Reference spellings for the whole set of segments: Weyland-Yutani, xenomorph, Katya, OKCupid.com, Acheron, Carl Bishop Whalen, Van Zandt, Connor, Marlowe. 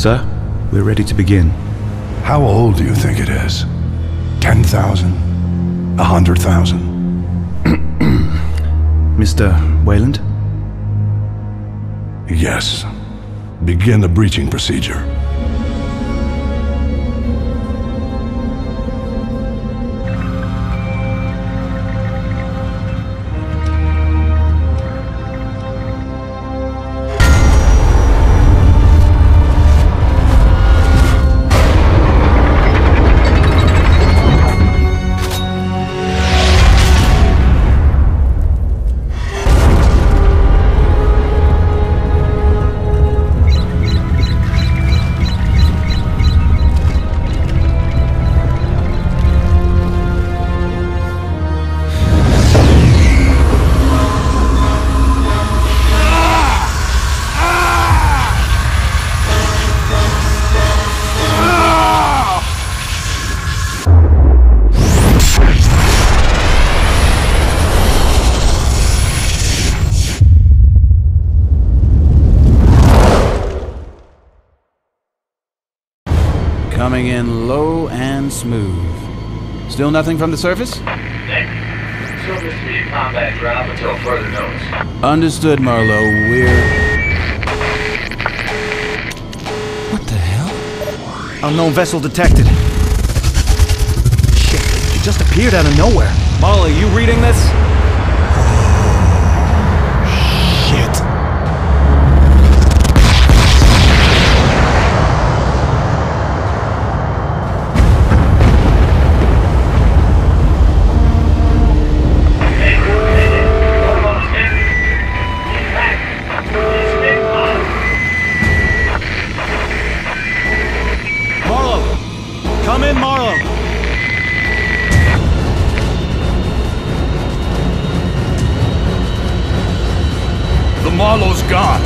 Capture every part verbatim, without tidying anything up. Sir, we're ready to begin. How old do you think it is? Ten thousand? A hundred thousand? Mister Weyland? Yes. Begin the breaching procedure. Coming in low and smooth. Still nothing from the surface? Negative. Surface speed combat drop until further notice. Understood, Marlowe. We're... What the hell? Unknown vessel detected. Shit, it just appeared out of nowhere. Marlowe, you reading this? Marlowe's gone.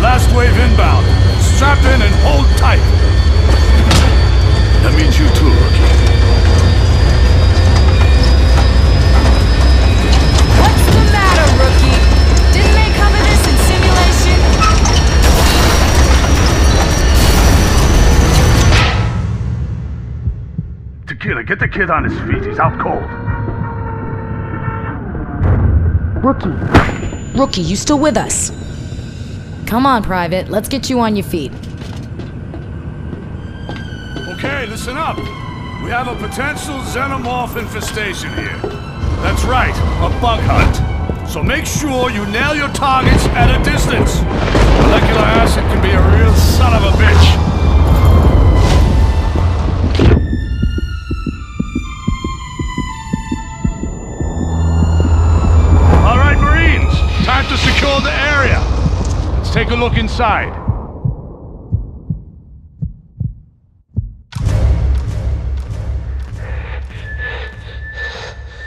Last wave inbound. Strap in and hold tight. That means you too, rookie. What's the matter, rookie? Didn't they cover this in simulation? Tequila, get the kid on his feet. He's out cold. Rookie. Rookie, you still with us? Come on, Private. Let's get you on your feet. Okay, listen up. We have a potential xenomorph infestation here. That's right, a bug hunt. So make sure you nail your targets at a distance. Molecular acid can be a real son of a bitch. To secure the area. Let's take a look inside.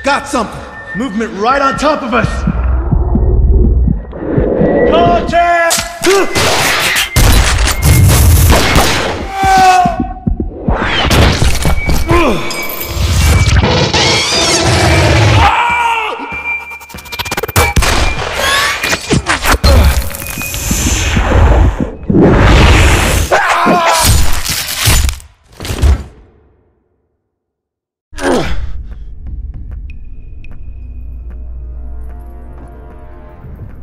Got something! Movement right on top of us! Contact!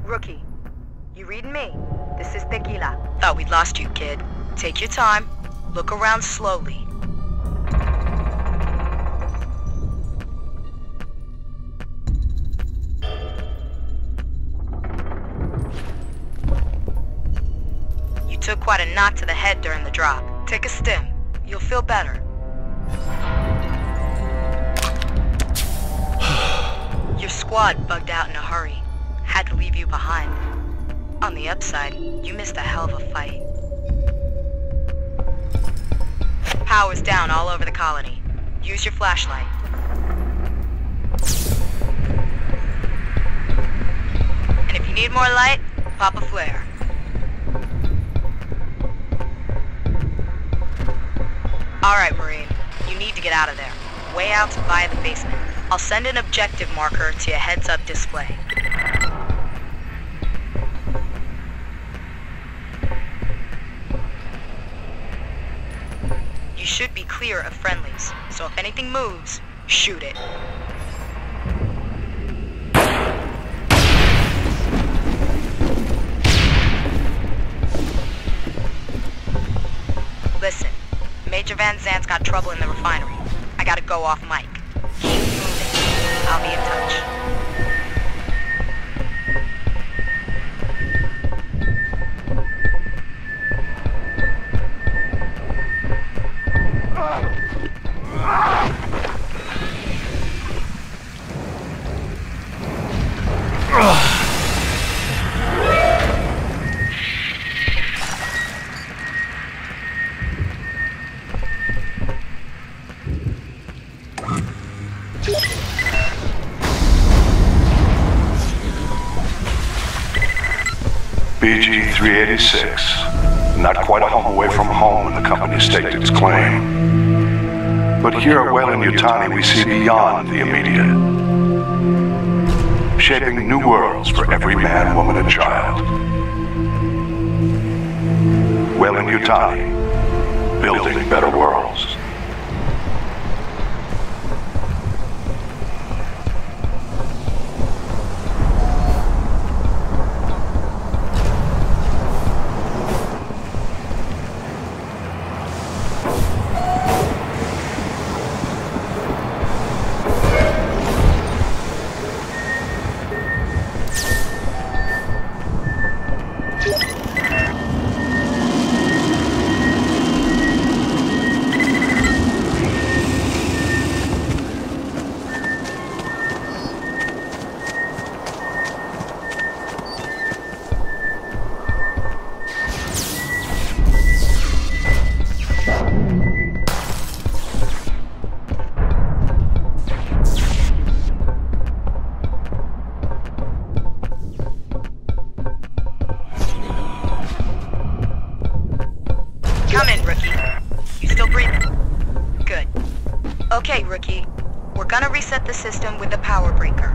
Rookie, you reading me? This is Tequila. Thought we'd lost you, kid. Take your time. Look around slowly. You took quite a knock to the head during the drop. Take a stim. You'll feel better. Your squad bugged out in a hurry. Had to leave you behind. On the upside, you missed a hell of a fight. Power's down all over the colony. Use your flashlight. And if you need more light, pop a flare. Alright, Marine. You need to get out of there. Way out to buy the basement. I'll send an objective marker to your heads-up display. should be clear of friendlies, so if anything moves, shoot it. Listen, Major Van Zandt's got trouble in the refinery. I gotta go off mic. Keep moving. I'll be in touch. B G three eighty-six, not quite a home away from home when the company staked its claim. But here at Weyland-Yutani we see beyond the immediate, shaping new worlds for every man, woman, and child. Weyland-Yutani, building better worlds. Okay, Rookie. We're gonna reset the system with the power breaker.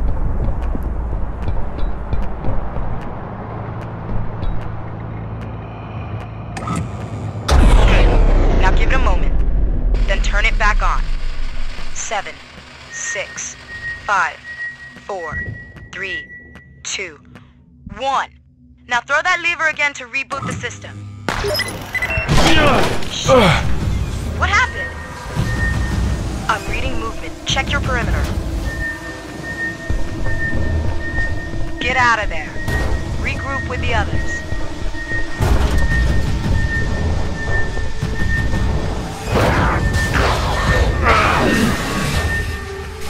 Good. Now give it a moment. Then turn it back on. Seven, six, five, four, three, two, one. Now throw that lever again to reboot the system. Shit. What happened? I'm reading movement. Check your perimeter. Get out of there. Regroup with the others.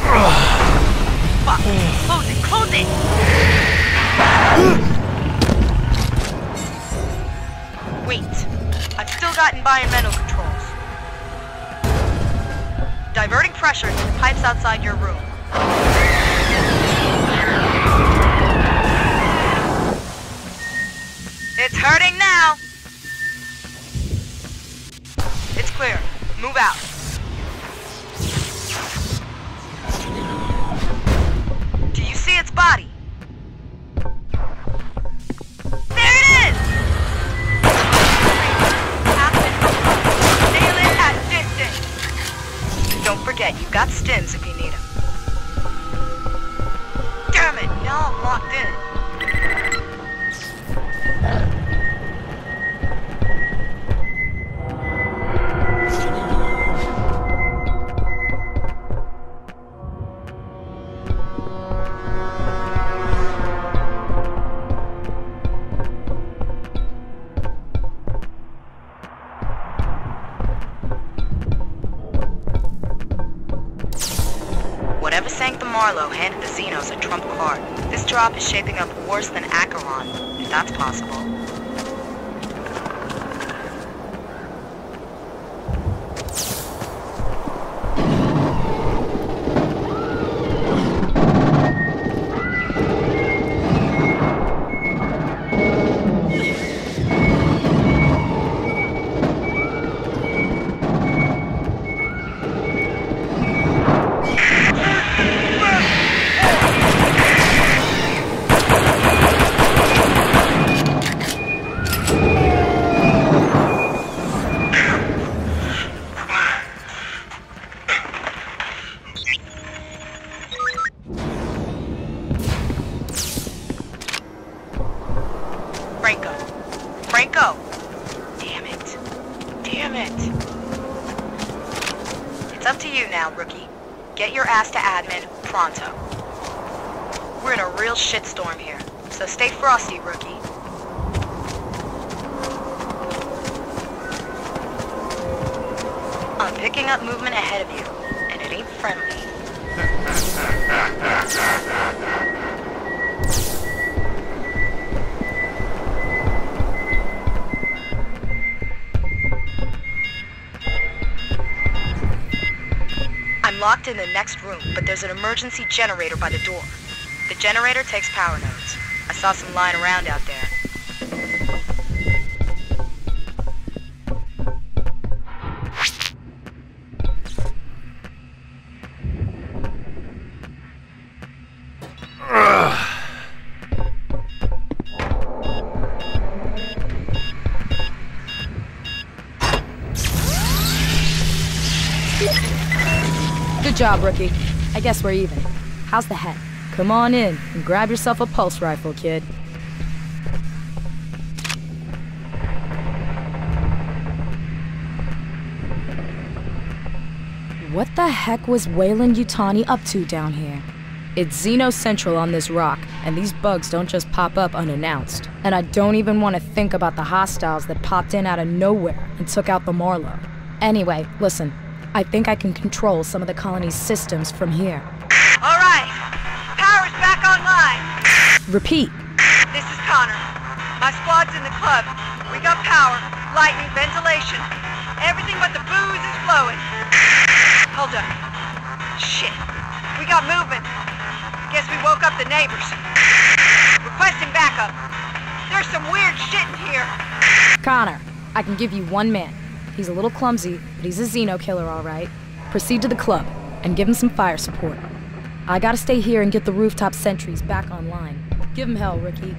Fuck. Close it, close it! Wait. I've still got environmental control. Diverting pressure to the pipes outside your room. It's hurting now! It's clear. Move out. Do you see its body? There it is! Nail it at distance. Don't forget, you've got stims if you need them. Damn it, now I'm locked in. Marlowe handed the Xenos a trump card. This drop is shaping up worse than Acheron, if that's possible. It's up to you now, rookie. Get your ass to admin, pronto. We're in a real shitstorm here, so stay frosty, rookie. I'm picking up movement ahead of you, and it ain't friendly. I'm locked in the next room, but there's an emergency generator by the door. The generator takes power nodes. I saw some lying around out there. Good job, rookie. I guess we're even. How's the head? Come on in and grab yourself a pulse rifle, kid. What the heck was Weyland-Yutani up to down here? It's Xeno Central on this rock, and these bugs don't just pop up unannounced. And I don't even want to think about the hostiles that popped in out of nowhere and took out the Marlowe. Anyway, listen. I think I can control some of the colony's systems from here. All right. Power's back online. Repeat. This is Connor. My squad's in the club. We got power, lightning, ventilation. Everything but the booze is flowing. Hold up. Shit. We got movement. Guess we woke up the neighbors. Requesting backup. There's some weird shit in here. Connor, I can give you one man. He's a little clumsy, but he's a Xeno killer, all right. Proceed to the club, and give him some fire support. I gotta stay here and get the rooftop sentries back online. Give him hell, Ricky.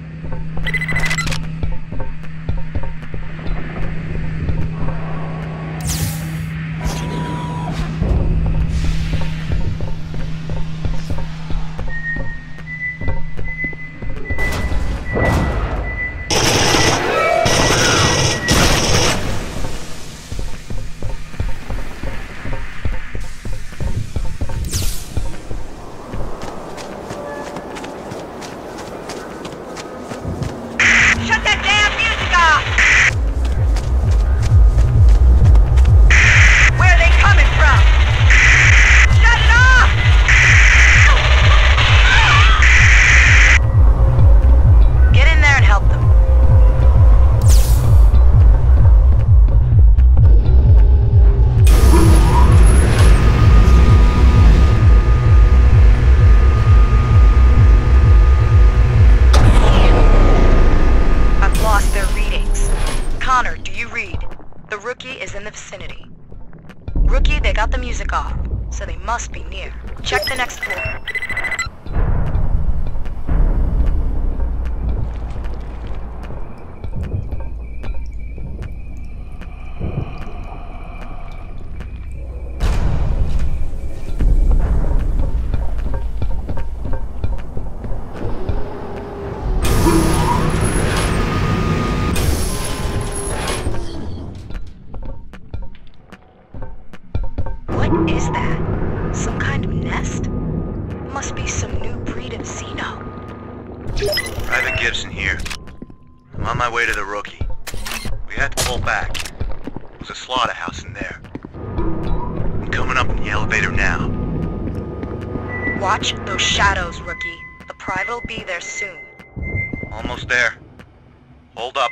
Must be near. Check the next floor. What is that? Some kind of nest? Must be some new breed of Xeno. Private Gibson here. I'm on my way to the rookie. We had to pull back. There was a slaughterhouse in there. I'm coming up in the elevator now. Watch those shadows, rookie. The private will be there soon. Almost there. Hold up.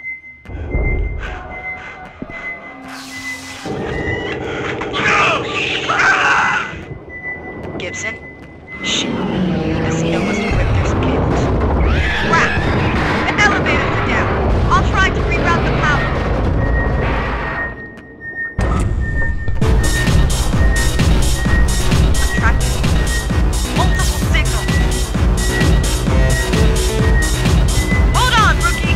Gibson? Shit. The Xeno must have ripped through some cables. Crap! The elevators are down. I'll try to reroute the power. I'm tracking you. Multiple signals. Hold on, rookie!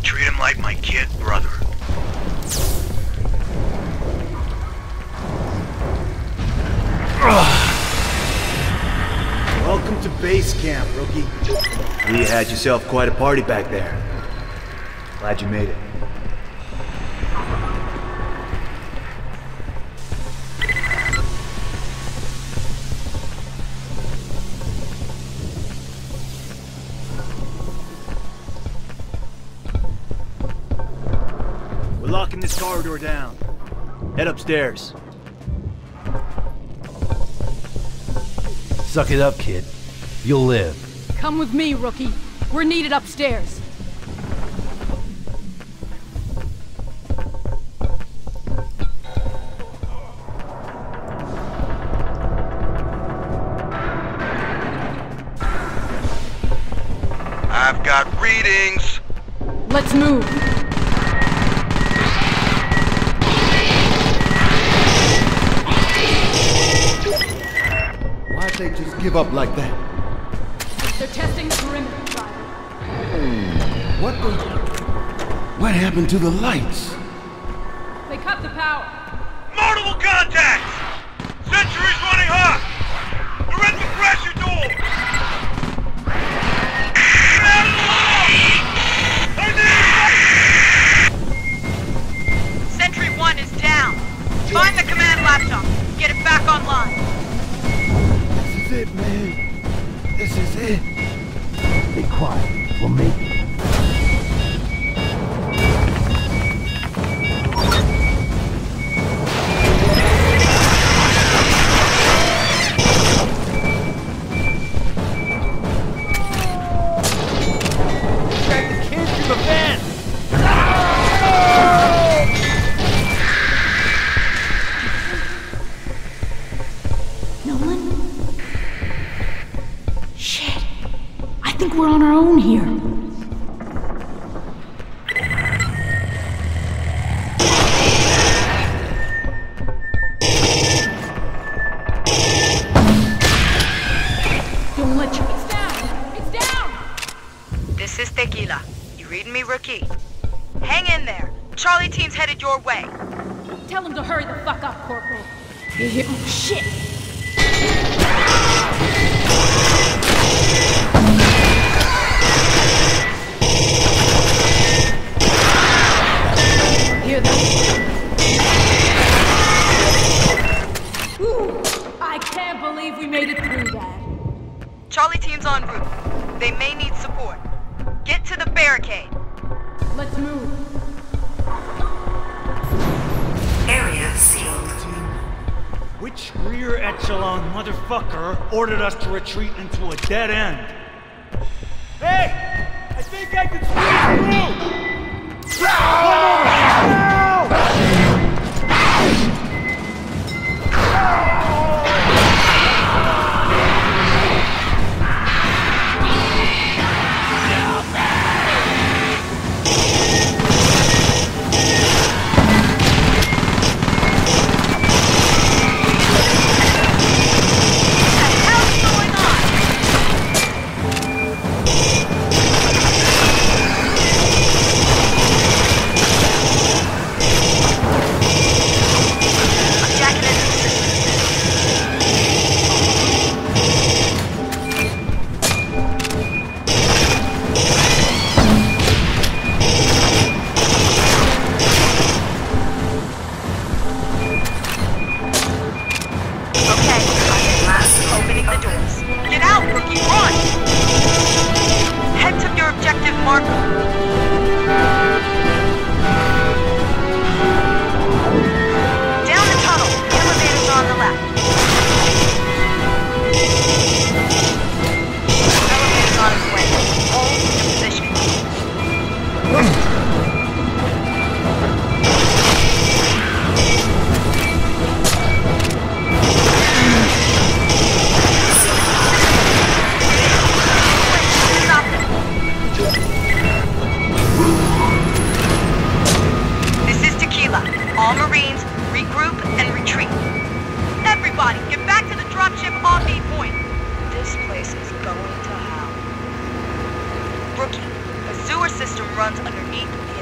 I'll treat him like my kid brother. Welcome to base camp, rookie. You had yourself quite a party back there. Glad you made it. Locking this corridor down. Head upstairs. Suck it up, kid. You'll live. Come with me, rookie. We're needed upstairs. I've got readings. Let's move. They just give up like that. They're testing the perimeter, hmm. What the... What happened to the lights? They cut the power. Multiple contacts! Sentries running hot! They're at the pressure door! Get out of the lock! They're near! Sentry one is down. Find the command laptop. Get it back online. This is it, man. This is it. Be quiet. We'll make it. Ordered us to retreat into a dead end. Hey! I think I can squeeze through!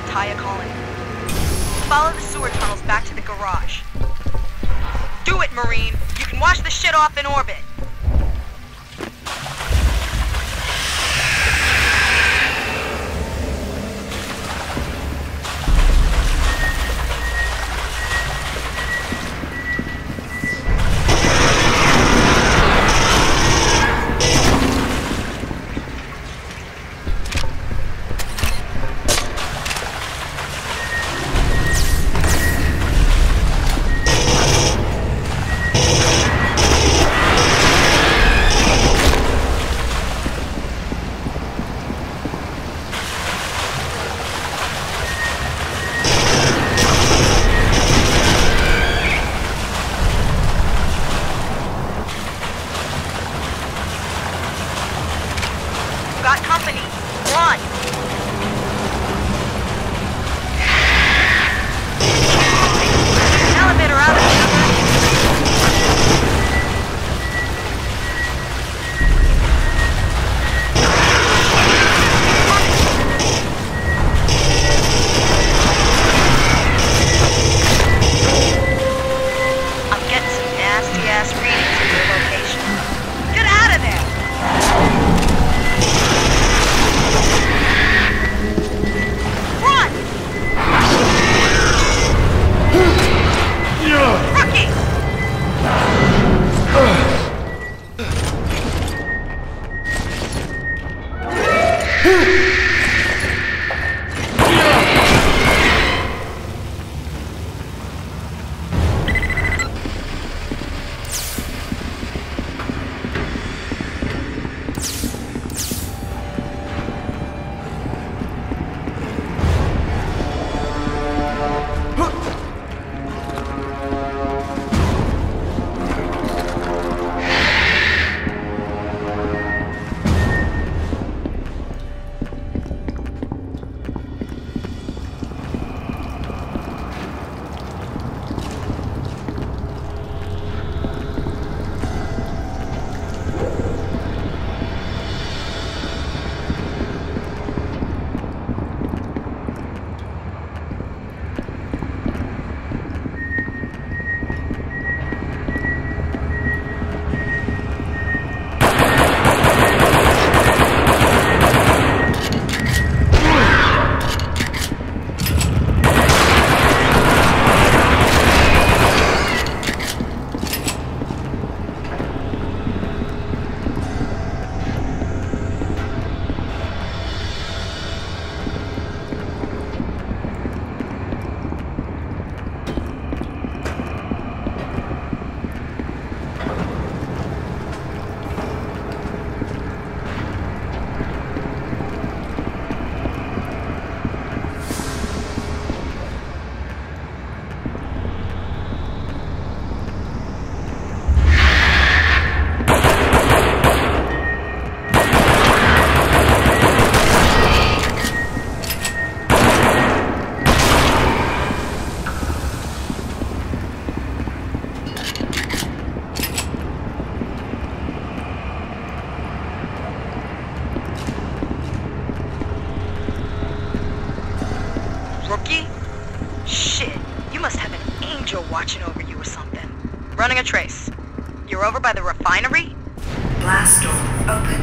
Katya calling. Follow the sewer tunnels back to the garage. Do it, Marine! You can wash the shit off in orbit! Running a trace. You're over by the refinery? Blast door open.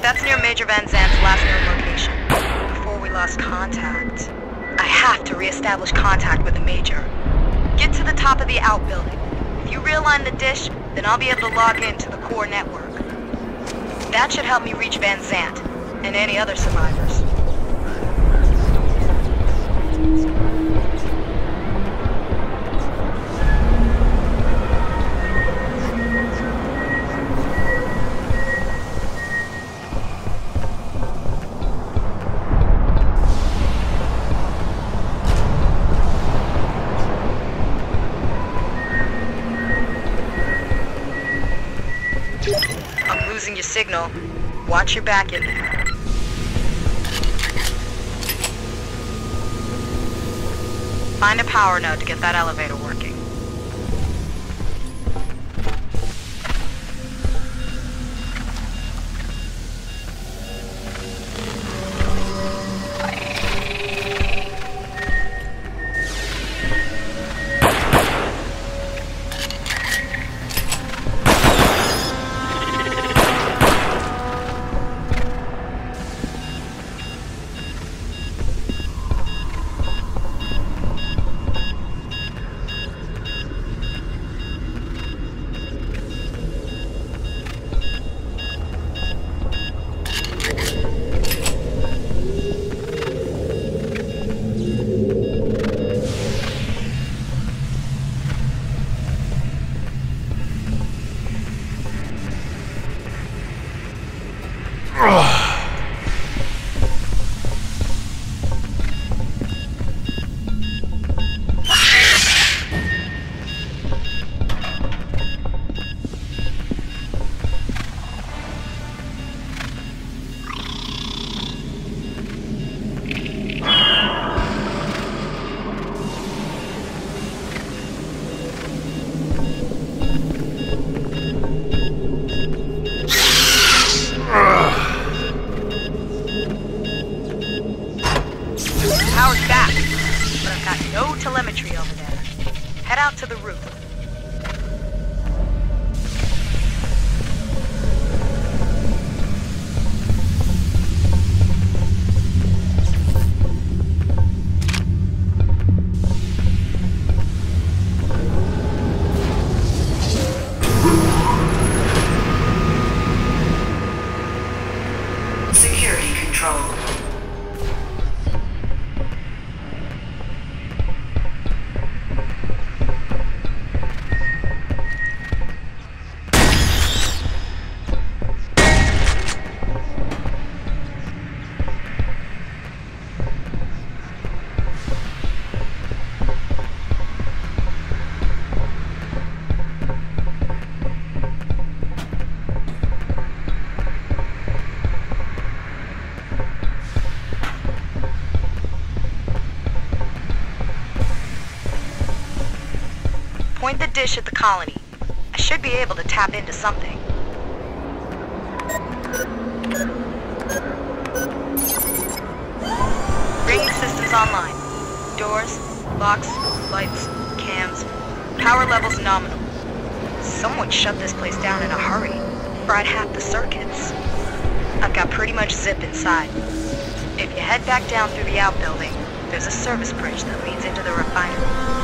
That's near Major Van Zandt's last known location. Before we lost contact. I have to re-establish contact with the Major. Get to the top of the outbuilding. If you realign the dish, then I'll be able to log in to the core network. That should help me reach Van Zandt, and any other survivors. Signal. Watch your back in there. Find a power node to get that elevator working. The power's back, but I've got no telemetry over there. Head out to the roof. Point the dish at the colony. I should be able to tap into something. Rigging systems online. Doors, locks, lights, cams. Power levels nominal. Someone shut this place down in a hurry, or I'd hack the circuits. I've got pretty much zip inside. If you head back down through the outbuilding, there's a service bridge that leads into the refinery.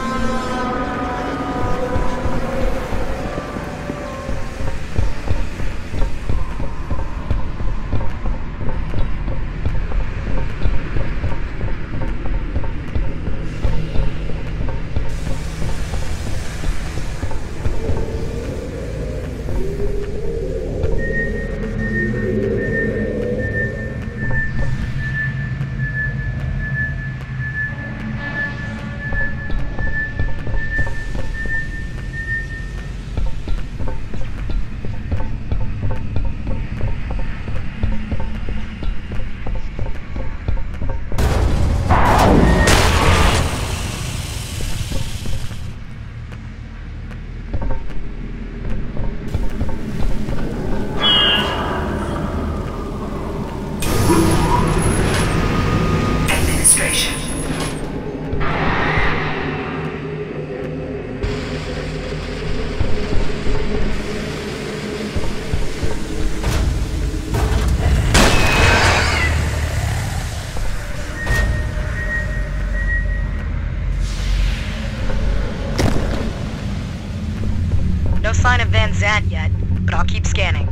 Sign of Van Zandt yet, but I'll keep scanning.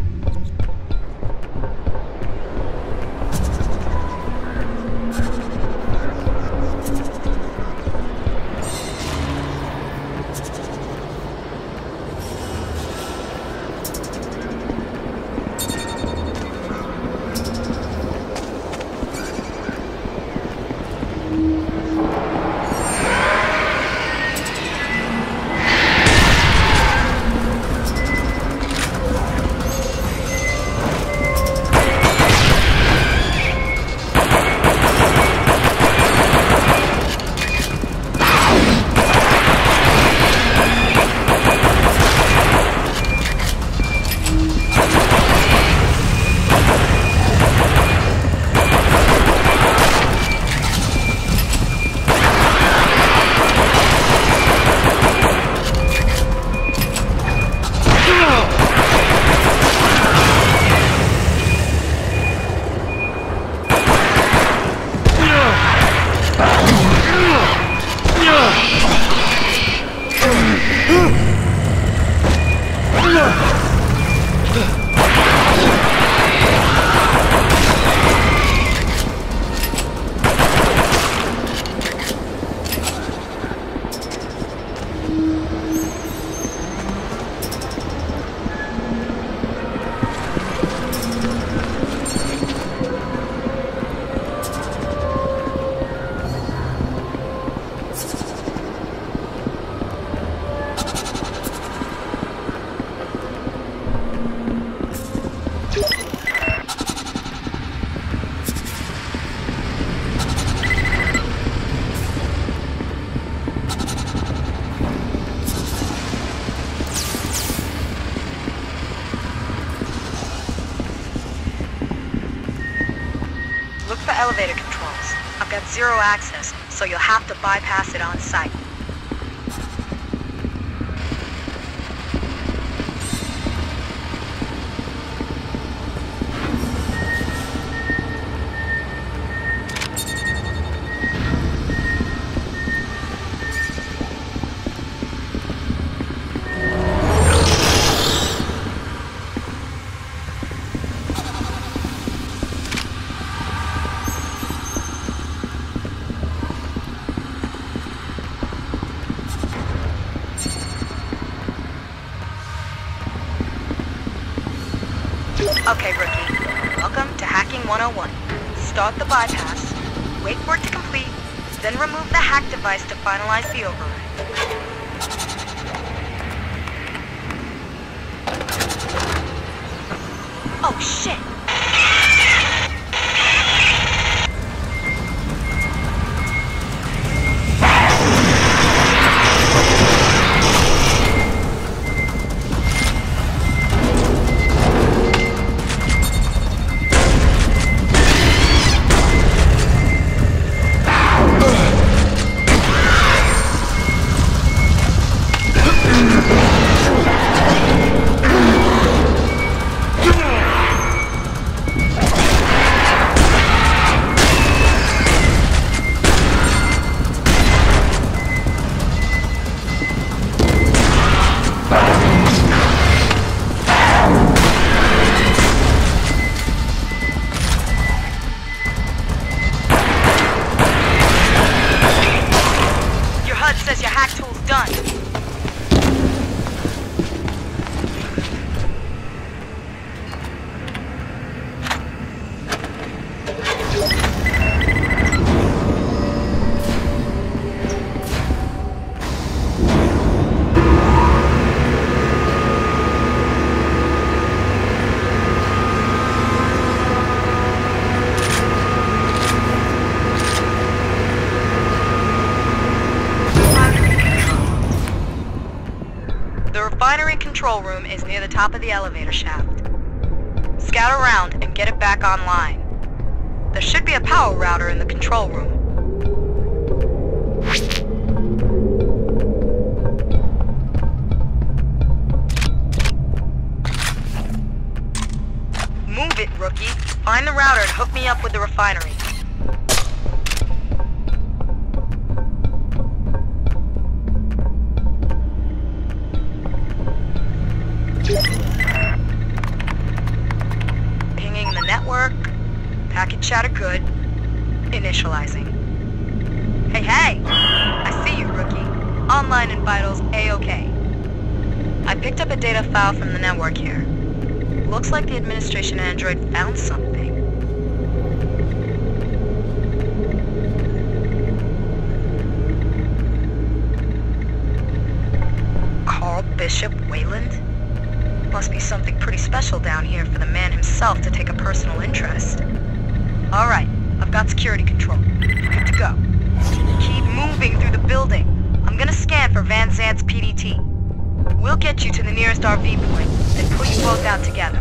got zero access, so you'll have to bypass it on site. Okay, rookie. Welcome to Hacking one oh one. Start the bypass, wait for it to complete, then remove the hack device to finalize the override. Oh, shit! Control room is near the top of the elevator shaft. Scout around and get it back online. There should be a power router in the control room. Move it, rookie. Find the router and hook me up with the refinery. Pinging the network. Packet chatter good. Initializing. Hey, hey! I see you, rookie. Online and vitals A-OK. I picked up a data file from the network here. Looks like the administration android found something. Carl Bishop Whalen? Must be something pretty special down here for the man himself to take a personal interest. Alright, I've got security control. Good to go. Keep moving through the building. I'm gonna scan for Van Zandt's P D T. We'll get you to the nearest R V point, then pull you both out together.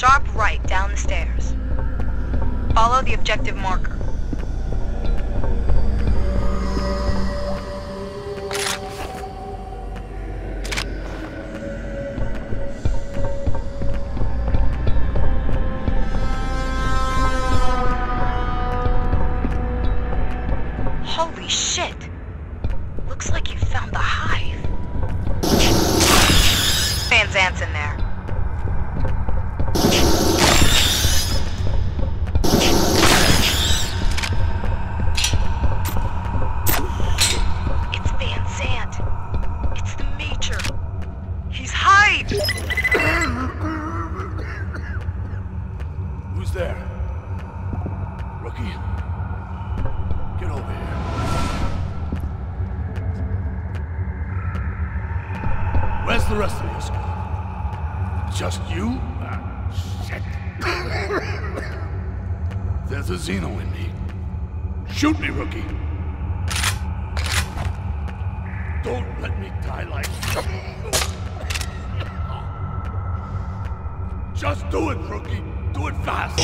sharp right down the stairs. Follow the objective marker. Holy shit! Looks like you found the hive. Van Zandt's in there. It's Van Zandt. It's the Major. He's hide! Who's there? Rookie. Get over here. Where's the rest of you, Scott? Just you? Ah, shit. There's a Xeno in me. Shoot me, Rookie. Don't let me die like that. Just do it, Rookie. Do it fast.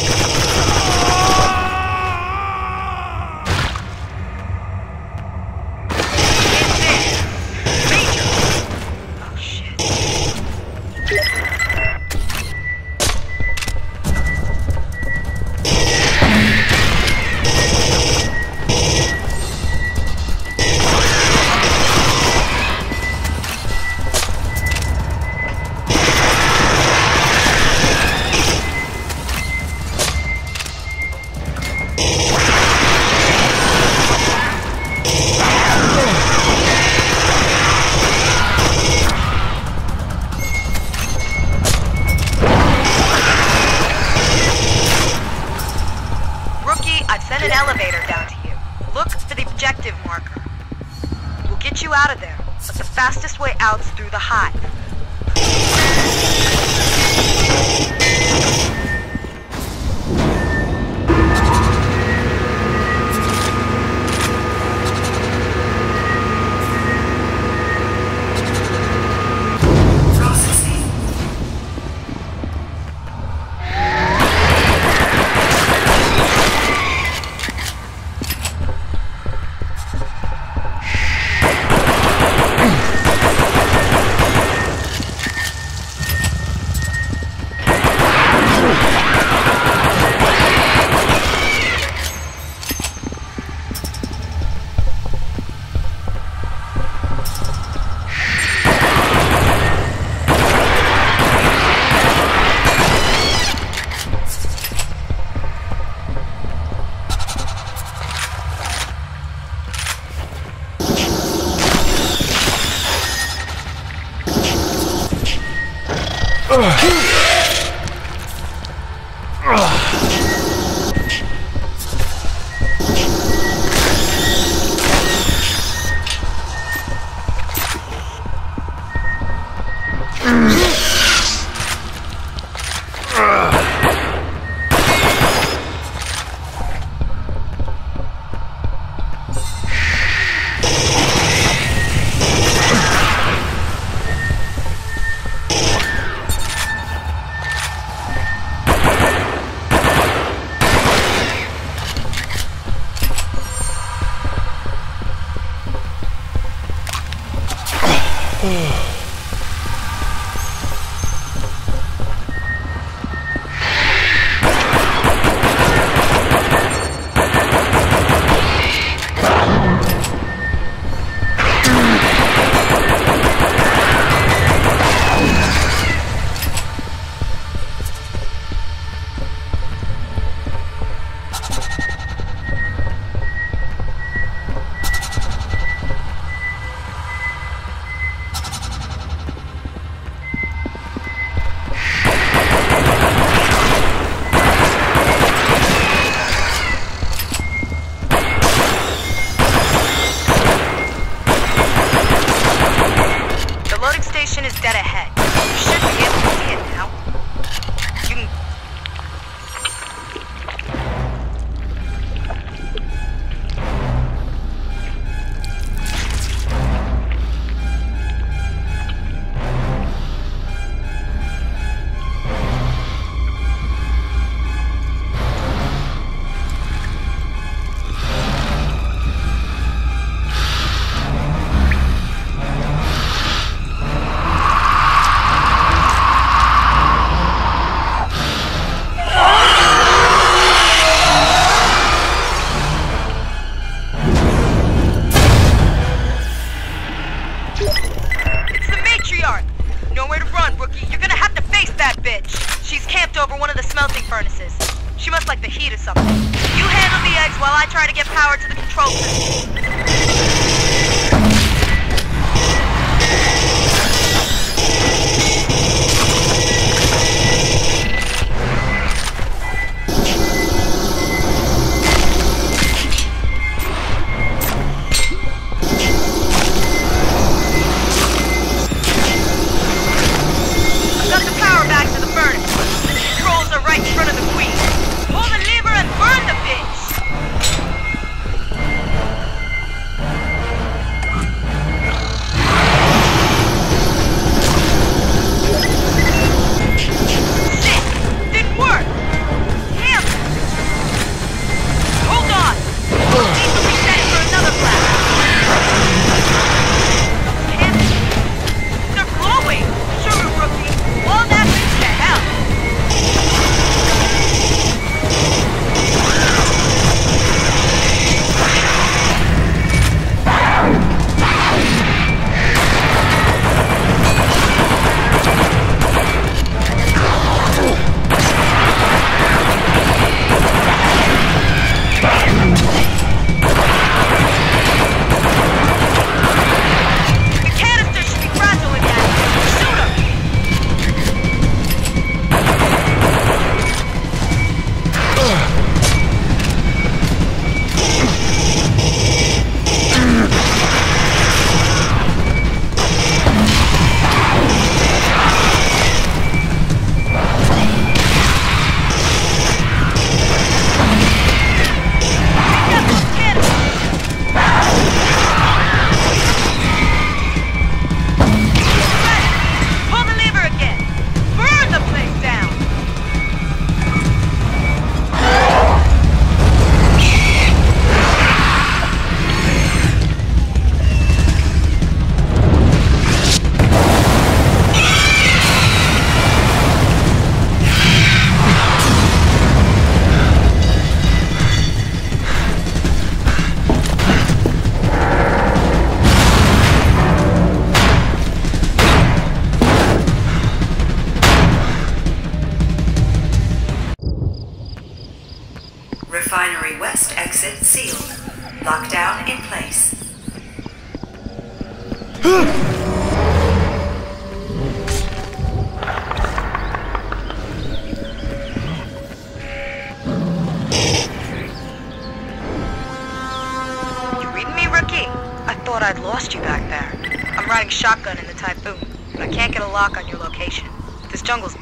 key to something. You handle the eggs while I try to get power to the control system.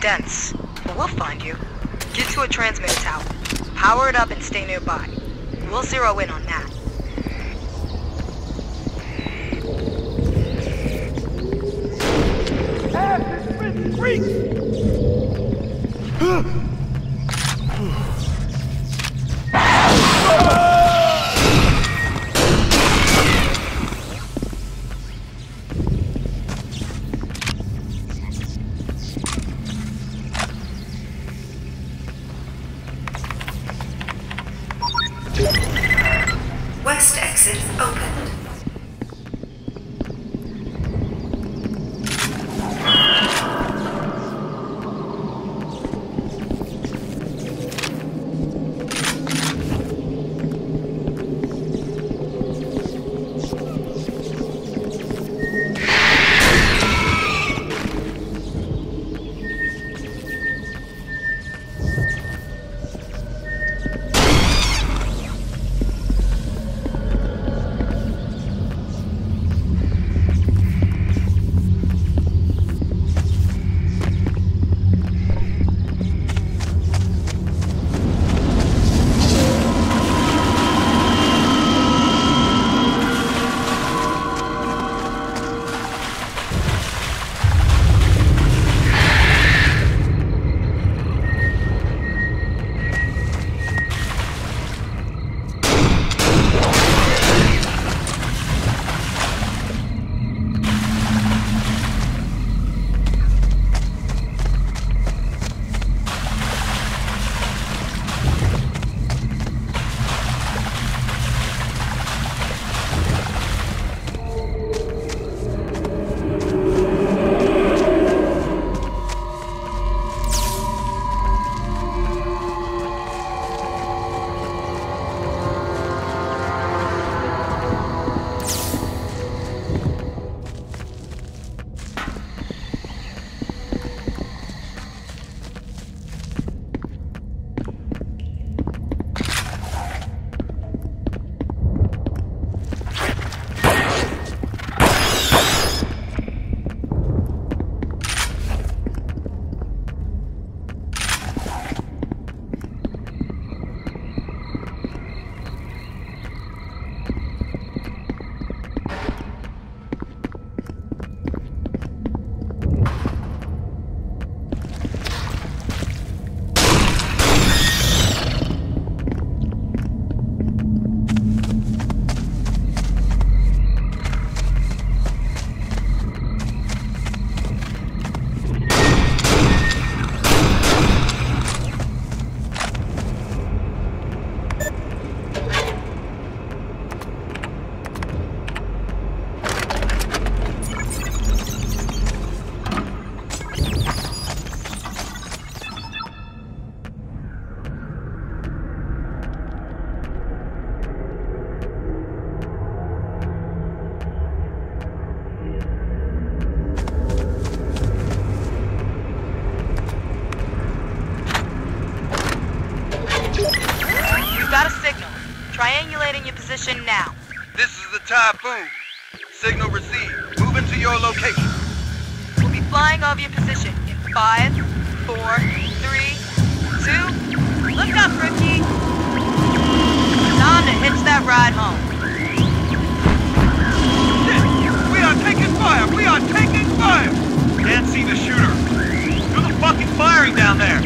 Dense, but we'll find you. Get to a transmitter tower, power it up and stay nearby. We'll zero in on that. Triangulating your position now. This is the Typhoon. Signal received. Moving to your location. We'll be flying over your position in five, four, three, two. Look up, rookie. Time to hitch that ride home. Shit! We are taking fire! We are taking fire! Can't see the shooter. Do the fucking firing down there.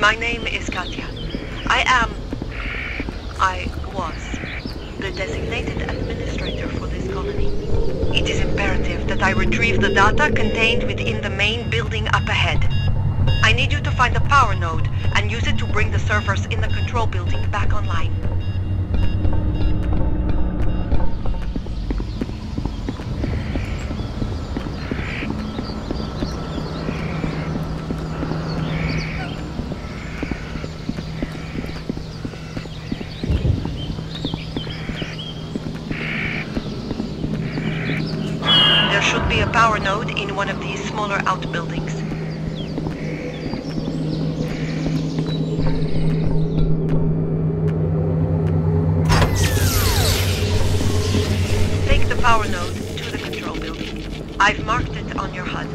My name is Katya. I am... I was the designated administrator for this colony. It is imperative that I retrieve the data contained within the main building up ahead. I need you to find a power node and use it to bring the servers in the control building back online. Node in one of these smaller outbuildings. Take the power node to the control building. I've marked it on your H U D.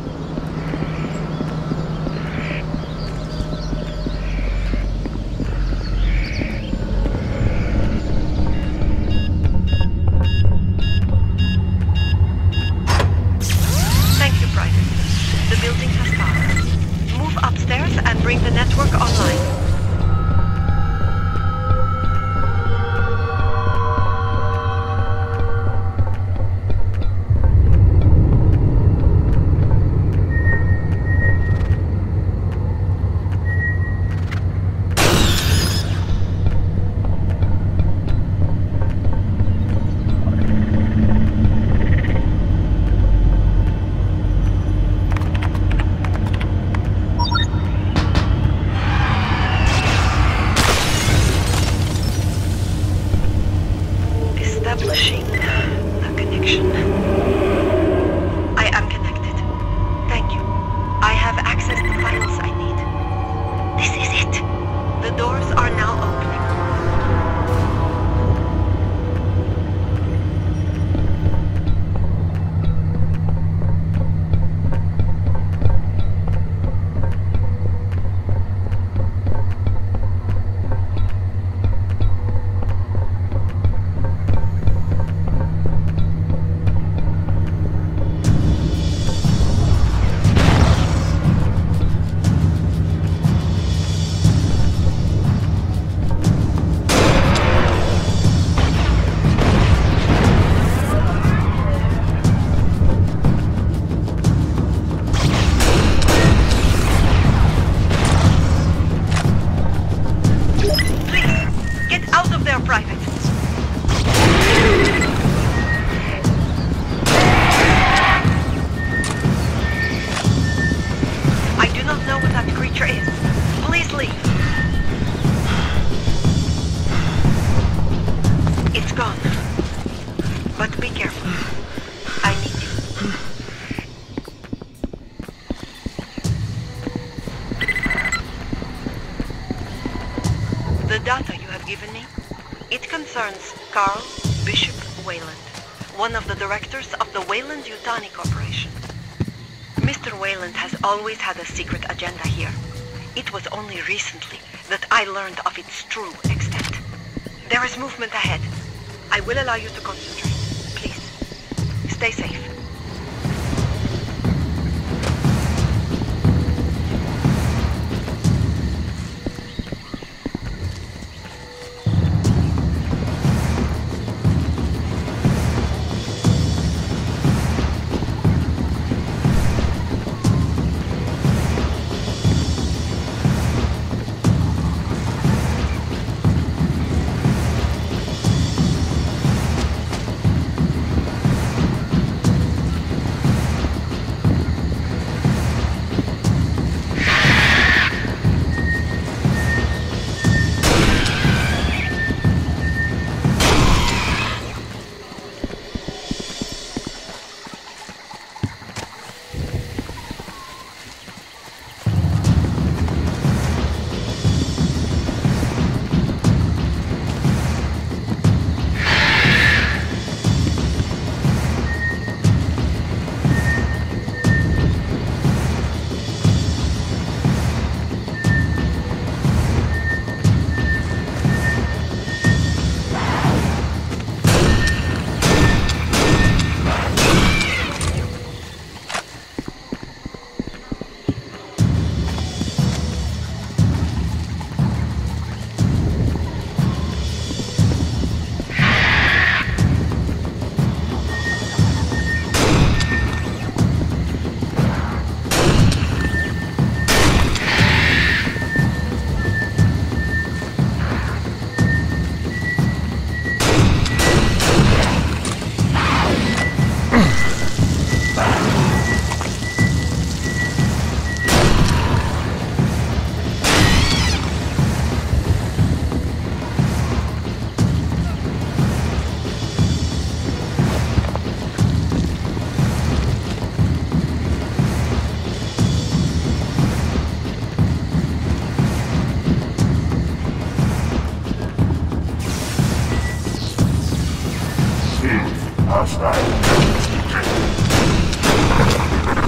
don't know what that creature is. Please leave. It's gone. But be careful. I need you. The data you have given me, it concerns Carl Bishop Whalen, one of the directors of the Weyland-Yutani Corporation. Mister Weyland has always had a secret agenda here. It was only recently that I learned of its true extent. There is movement ahead. I will allow you to concentrate. Please, stay safe.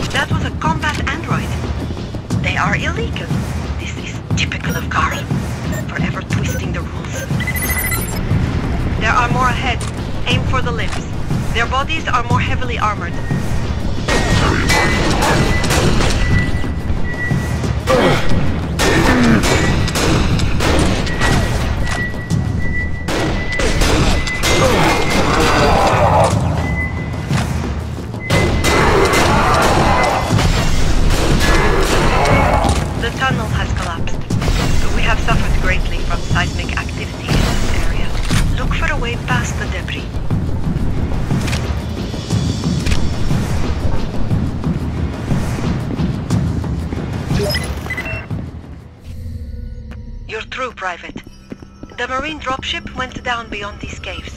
That was a combat android. They are illegal. This is typical of Carl, forever twisting the rules. There are more ahead. Aim for the limbs. Their bodies are more heavily armored. Private. The marine dropship went down beyond these caves.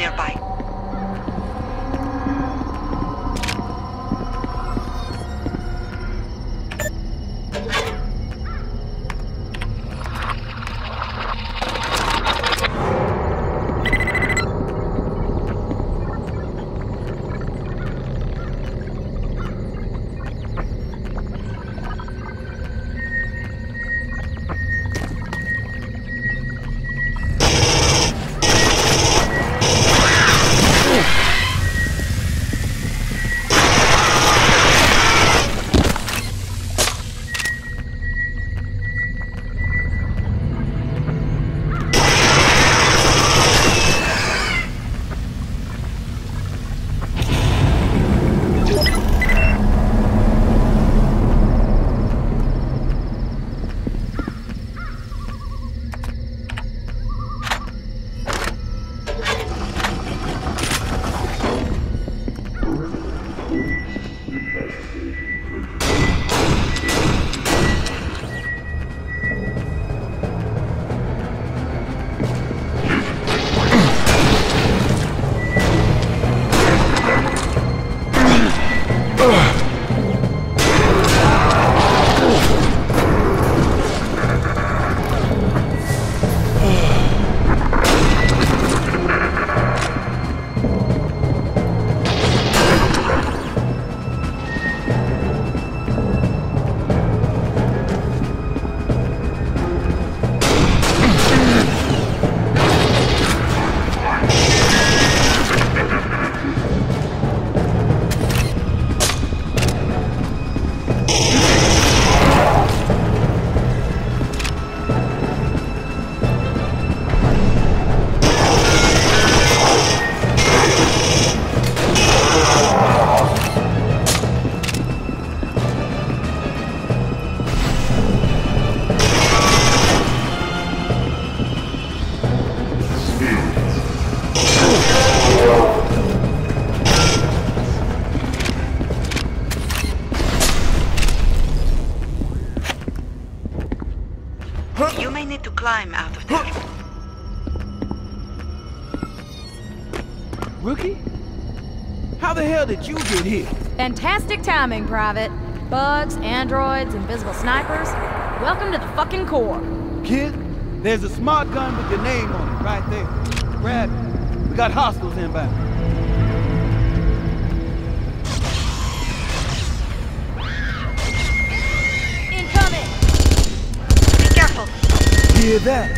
nearby. Did you get here? Fantastic timing, Private. Bugs, androids, invisible snipers. Welcome to the fucking Corps. Kid, there's a smart gun with your name on it right there. Grab it. We got hostiles inbound. Incoming! Be careful. Hear that?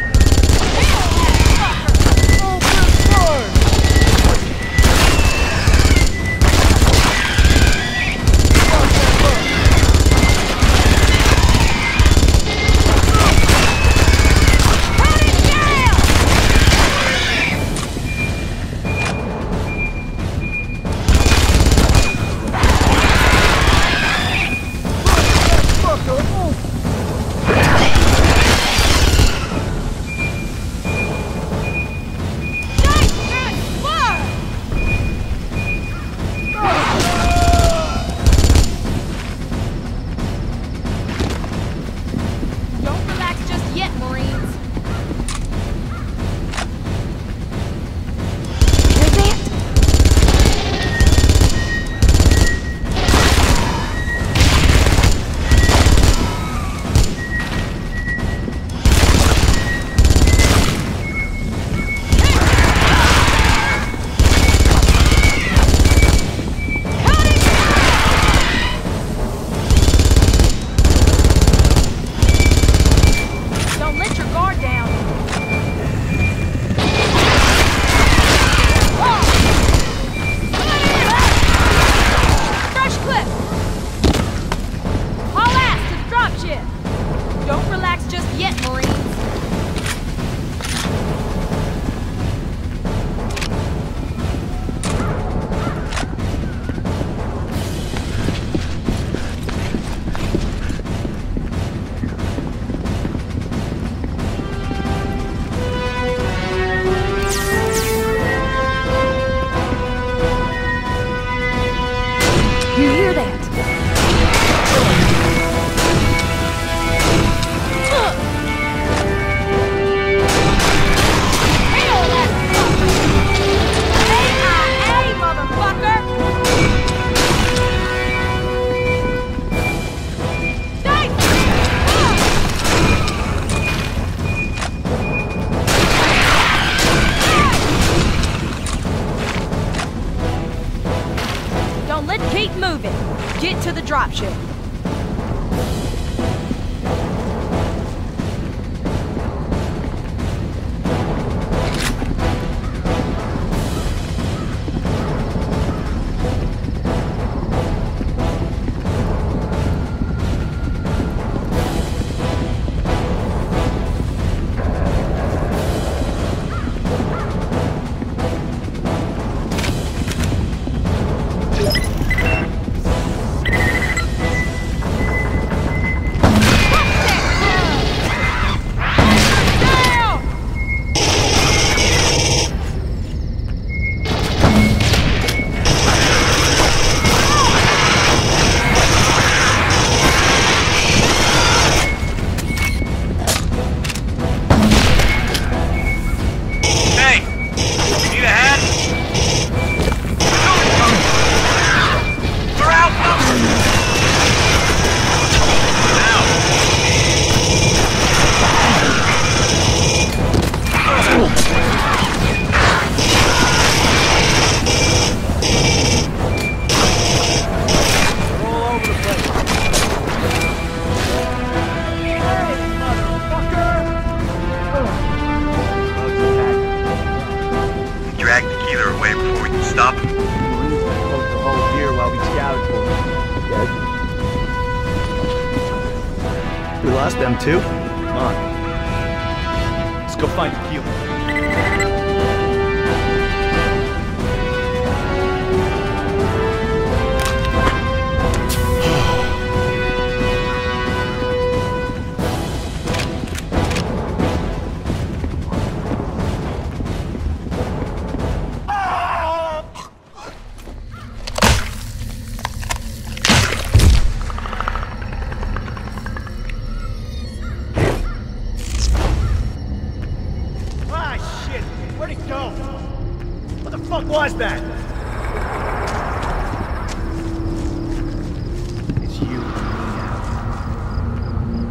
We lost them too? Come on. Let's go find the keel.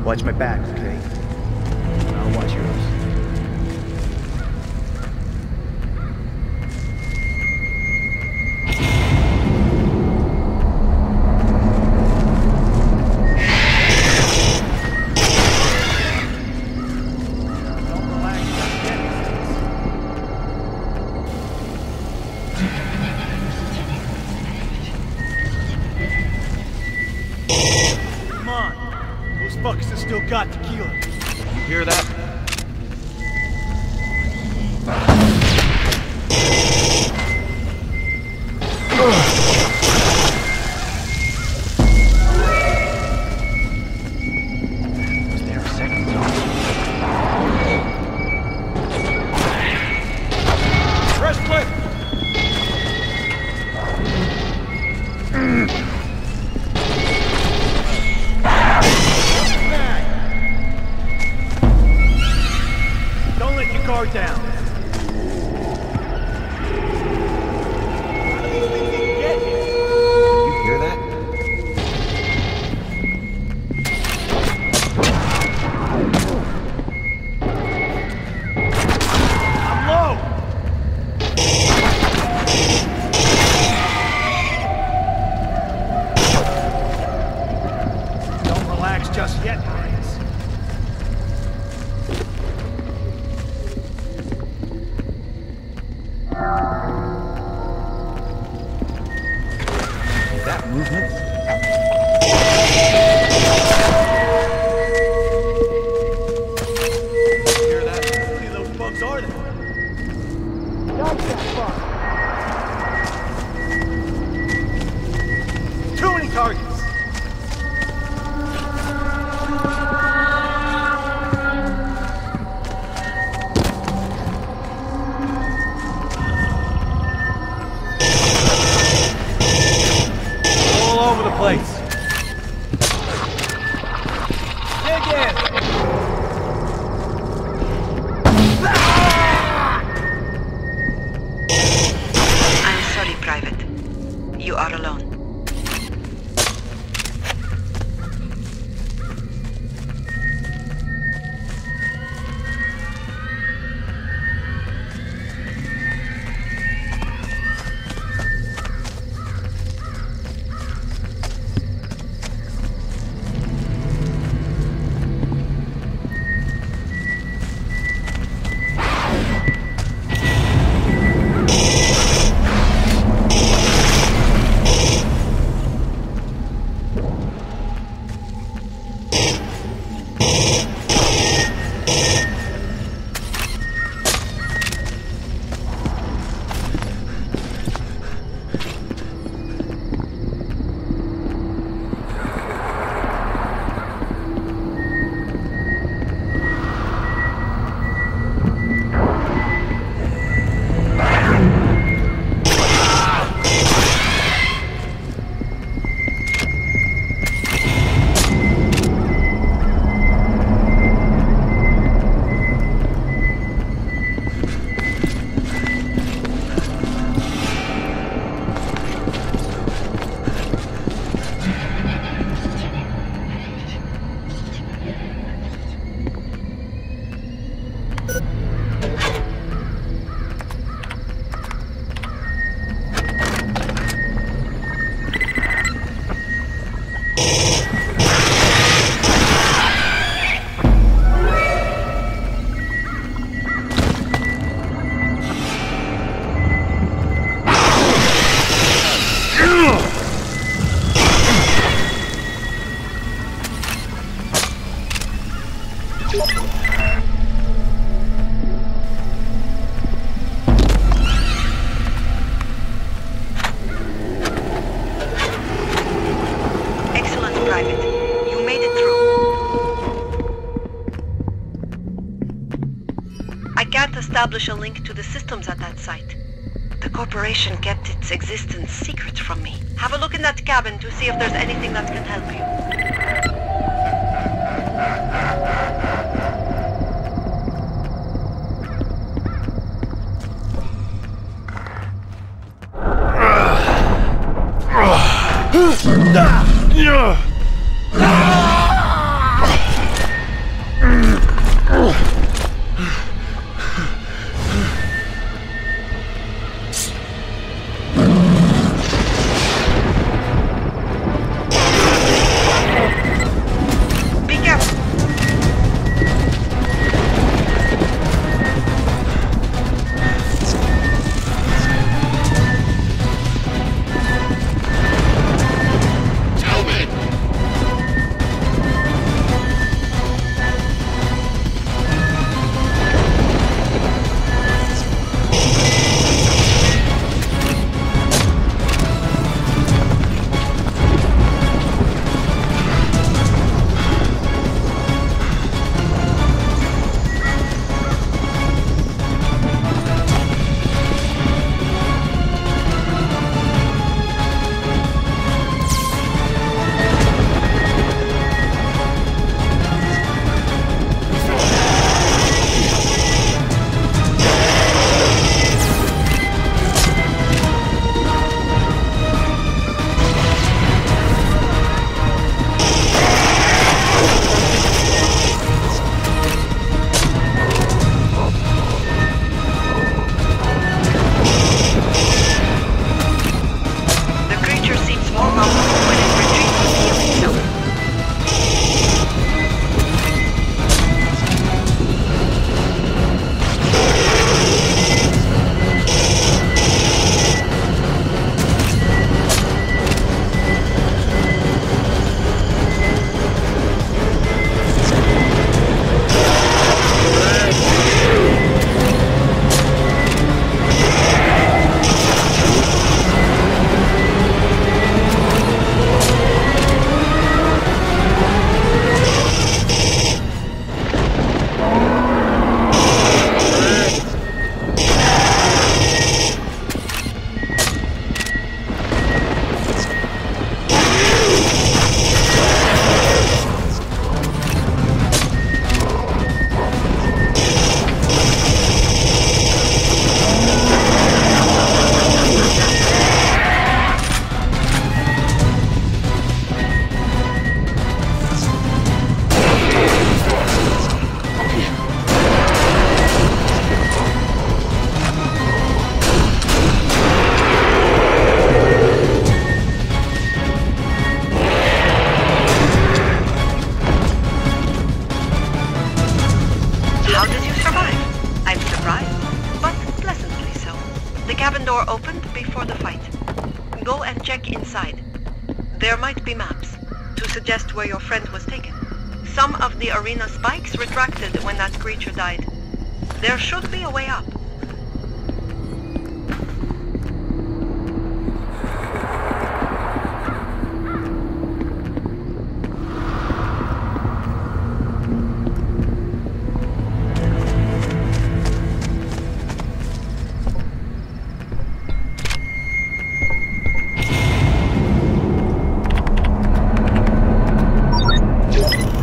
Watch my back, okay? I'll watch yours. Come on! Those fuckers have still got tequila. You hear that? Targets. Establish a link to the systems at that site. The corporation kept its existence secret from me. Have a look in that cabin to see if there's anything that can help you. There should be a way up.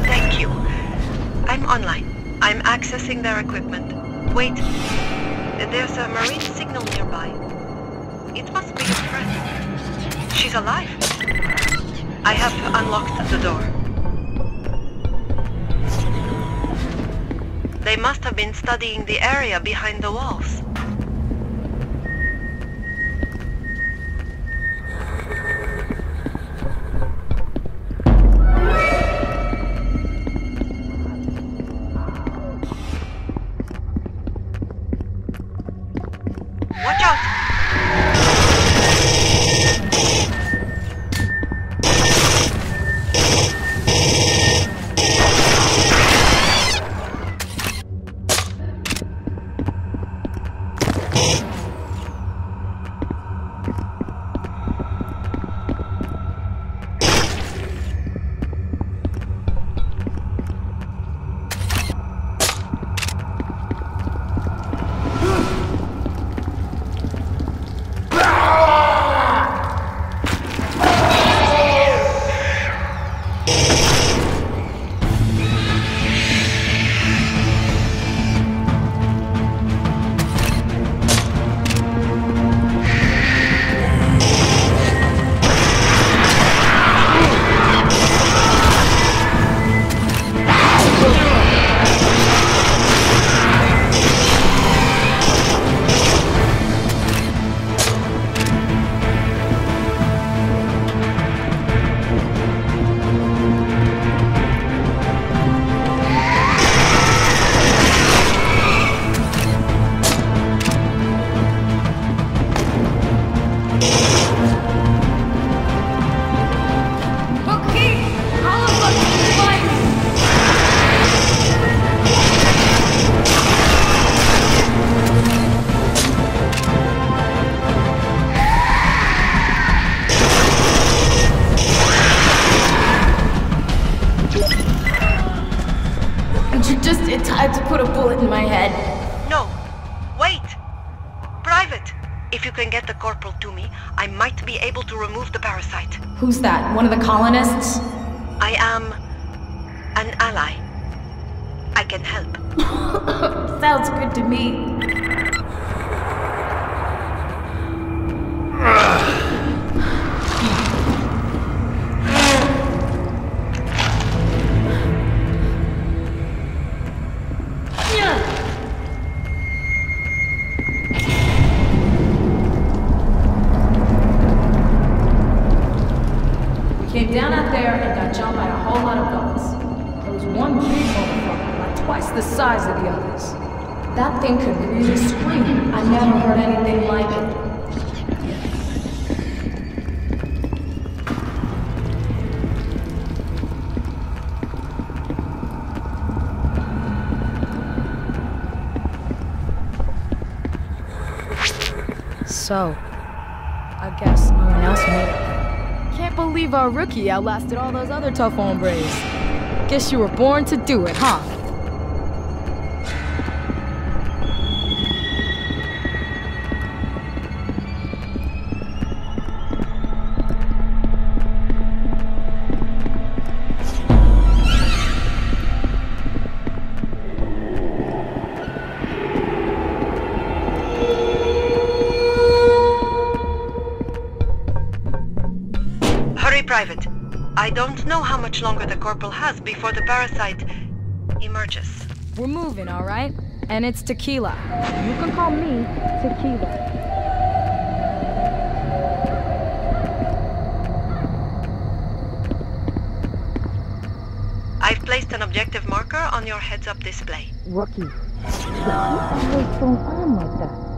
Thank you. I'm online. I'm accessing their equipment. Wait, there's a marine signal nearby. It must be a friend. She's alive. I have unlocked the door. They must have been studying the area behind the walls. but you're just in time to put a bullet in my head. No. Wait. Private, if you can get the corporal to me, I might be able to remove the parasite. Who's that? One of the colonists? I am an ally. I can help. Sounds good to me. So, I guess no one else made it. Can't believe our rookie outlasted all those other tough hombres. Guess you were born to do it, huh? I don't know how much longer the corporal has before the parasite emerges. We're moving, all right? And it's tequila. You can call me tequila. I've placed an objective marker on your heads-up display. Rookie, but you always going on like that.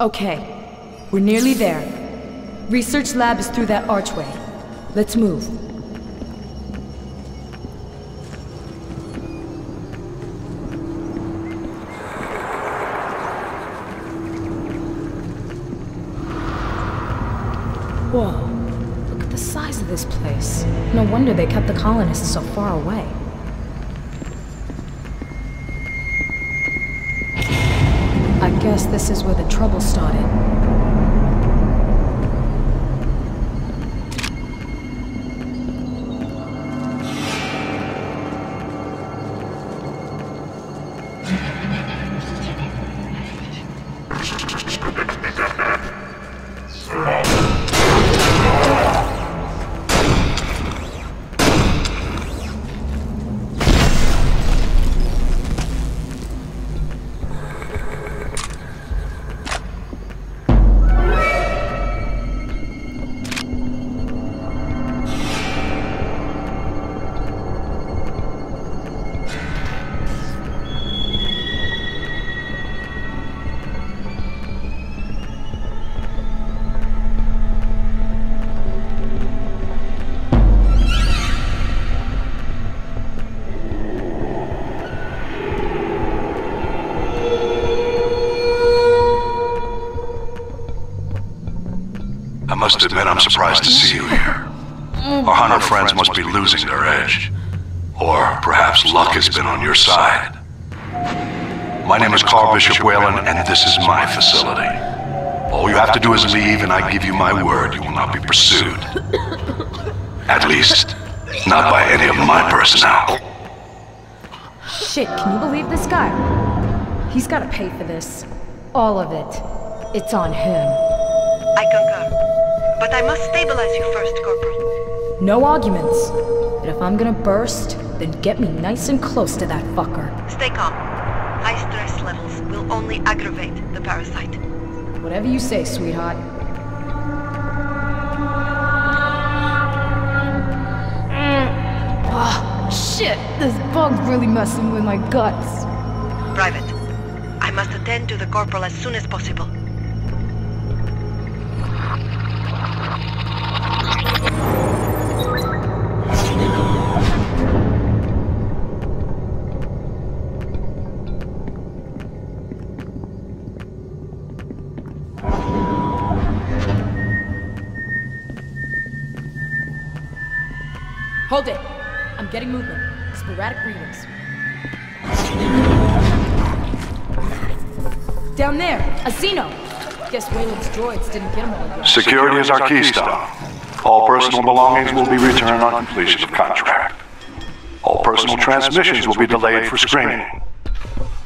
Okay, we're nearly there. Research lab is through that archway. Let's move. Whoa, look at the size of this place. No wonder they kept the colonists so far away. I guess this is where the trouble started. must admit I'm surprised to see you here. Our hunter friends must be losing their edge. Or perhaps luck has been on your side. My name is Carl Bishop Whalen, and this is my facility. All you have to do is leave, and I give you my word you will not be pursued. At least, not by any of my personnel. Shit, can you believe this guy? He's gotta pay for this. All of it. It's on him. I concur. But I must stabilize you first, Corporal. No arguments. But if I'm gonna burst, then get me nice and close to that fucker. Stay calm. High stress levels will only aggravate the parasite. Whatever you say, sweetheart. Oh, shit! This bug's really messing with my guts. Private, I must attend to the corporal as soon as possible. Hold it. I'm getting movement. Sporadic readings. Down there, a Xeno. Guess Wayland's droids didn't get him all yet. Security is our keystone. All personal belongings will be returned on completion of contract. All personal transmissions will be delayed for screening.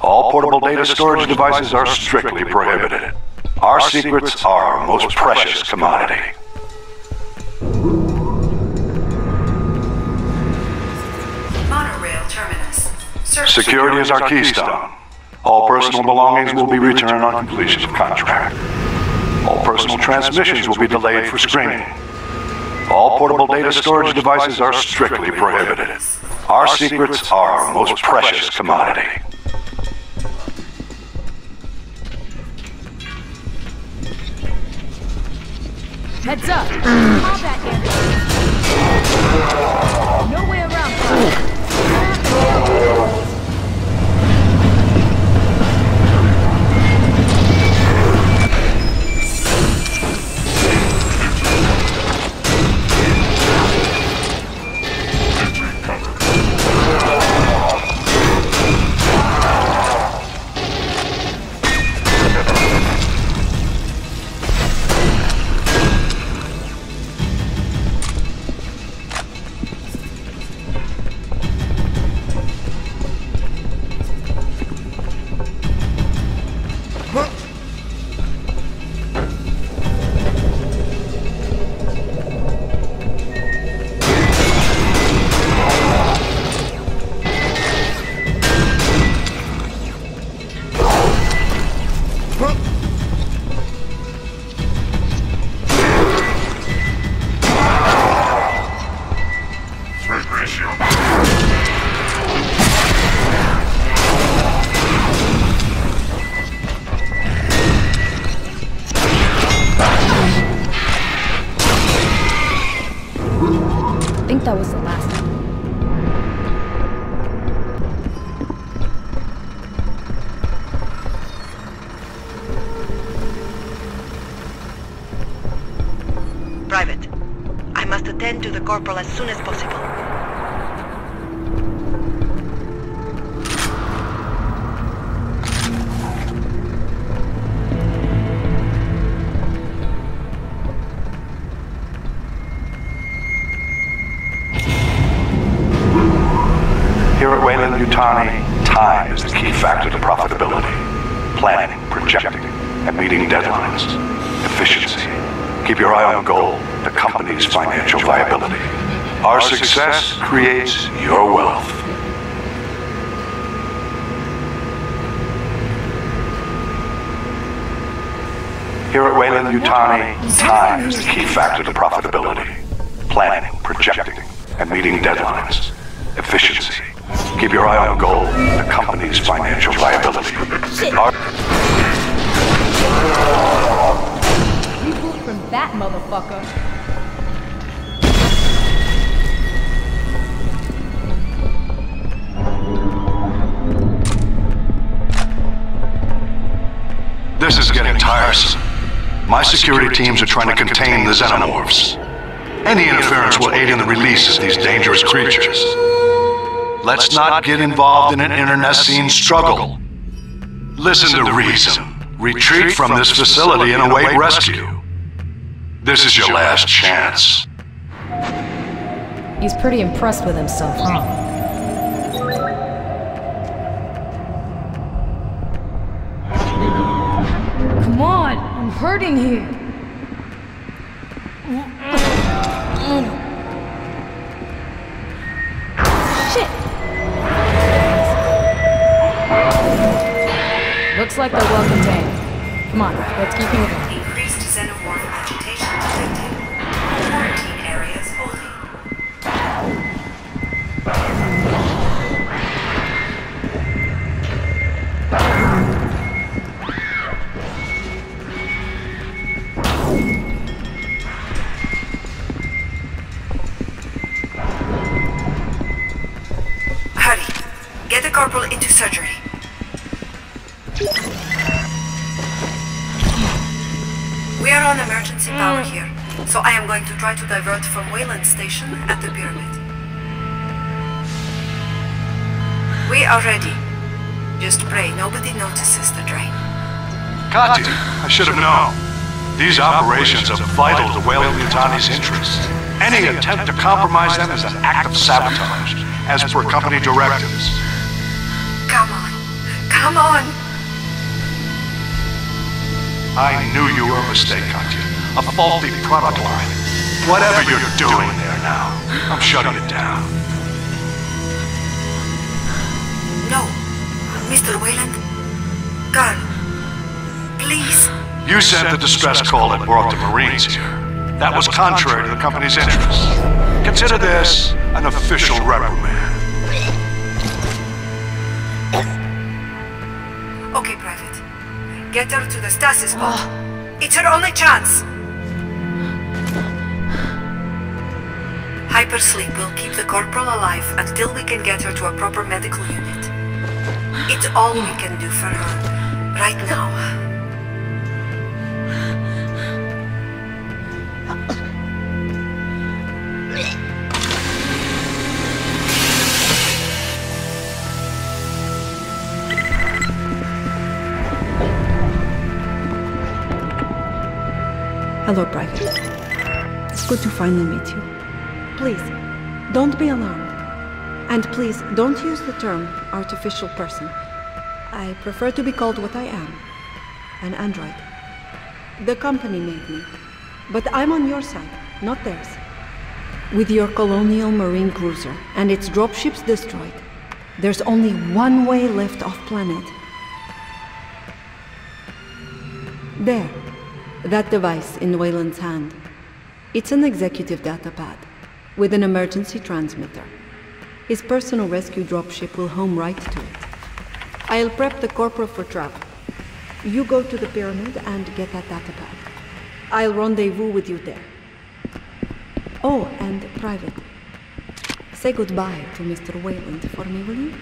All portable data storage devices are strictly prohibited. Our secrets are our most precious commodity. Security is our keystone. All personal belongings will be returned on completion of contract. All personal transmissions will be delayed for screening. All portable data storage devices are strictly prohibited. Our secrets are our most precious commodity. Heads up! Call back in. No way around. That was the last one. Private, I must attend to the corporal as soon as possible. Weyland-Yutani, time is the key factor to profitability. Planning, projecting, and meeting deadlines. Efficiency. Keep your eye on goal, the company's financial viability. Our success creates your wealth. Here at Weyland-Yutani, time is the key factor to profitability. Planning, projecting, and meeting deadlines. Efficiency. Keep your eye on goal, the company's financial viability. Our we pulled from that motherfucker. This is getting tiresome. My security teams are trying to contain the xenomorphs. Any interference will aid in the release of these dangerous creatures. Let's not get involved in an internecine struggle. Listen to reason. Retreat from this facility and await rescue. This is your last chance. He's pretty impressed with himself, huh? Come on, I'm hurting here. Shit! Looks like they're well contained. Come on, let's keep moving. Increased xenomorph agitation detected. Quarantine areas only. Get the corporal into surgery. We are on emergency power here, so I am going to try to divert from Weyland Station at the pyramid. We are ready. Just pray nobody notices the drain. Katya, I should have known. These operations are vital to Weyland-Yutani's interests. Any attempt to compromise them is an act of sabotage, as per company directives. Come on. Come on! I knew you were a mistake, Katya. A faulty product line. Whatever you're doing there now, I'm shutting it down. No. Mister Weyland. Carl. Please. You sent the distress call that brought the Marines here. That was contrary to the company's interests. Consider this an official reprimand. Okay, Private. Get her to the stasis pod. It's her only chance! Hypersleep will keep the corporal alive until we can get her to a proper medical unit. It's all we can do for her, right now. Hello, Private. It's good to finally meet you. Please, don't be alarmed. And please, don't use the term artificial person. I prefer to be called what I am, an android. The company made me, but I'm on your side, not theirs. With your colonial marine cruiser and its dropships destroyed, there's only one way left off planet. There. That device in Weyland's hand. It's an executive datapad with an emergency transmitter. His personal rescue dropship will home right to it. I'll prep the corporal for travel. You go to the pyramid and get that datapad. I'll rendezvous with you there. Oh, and Private, say goodbye to Mister Weyland for me, will you?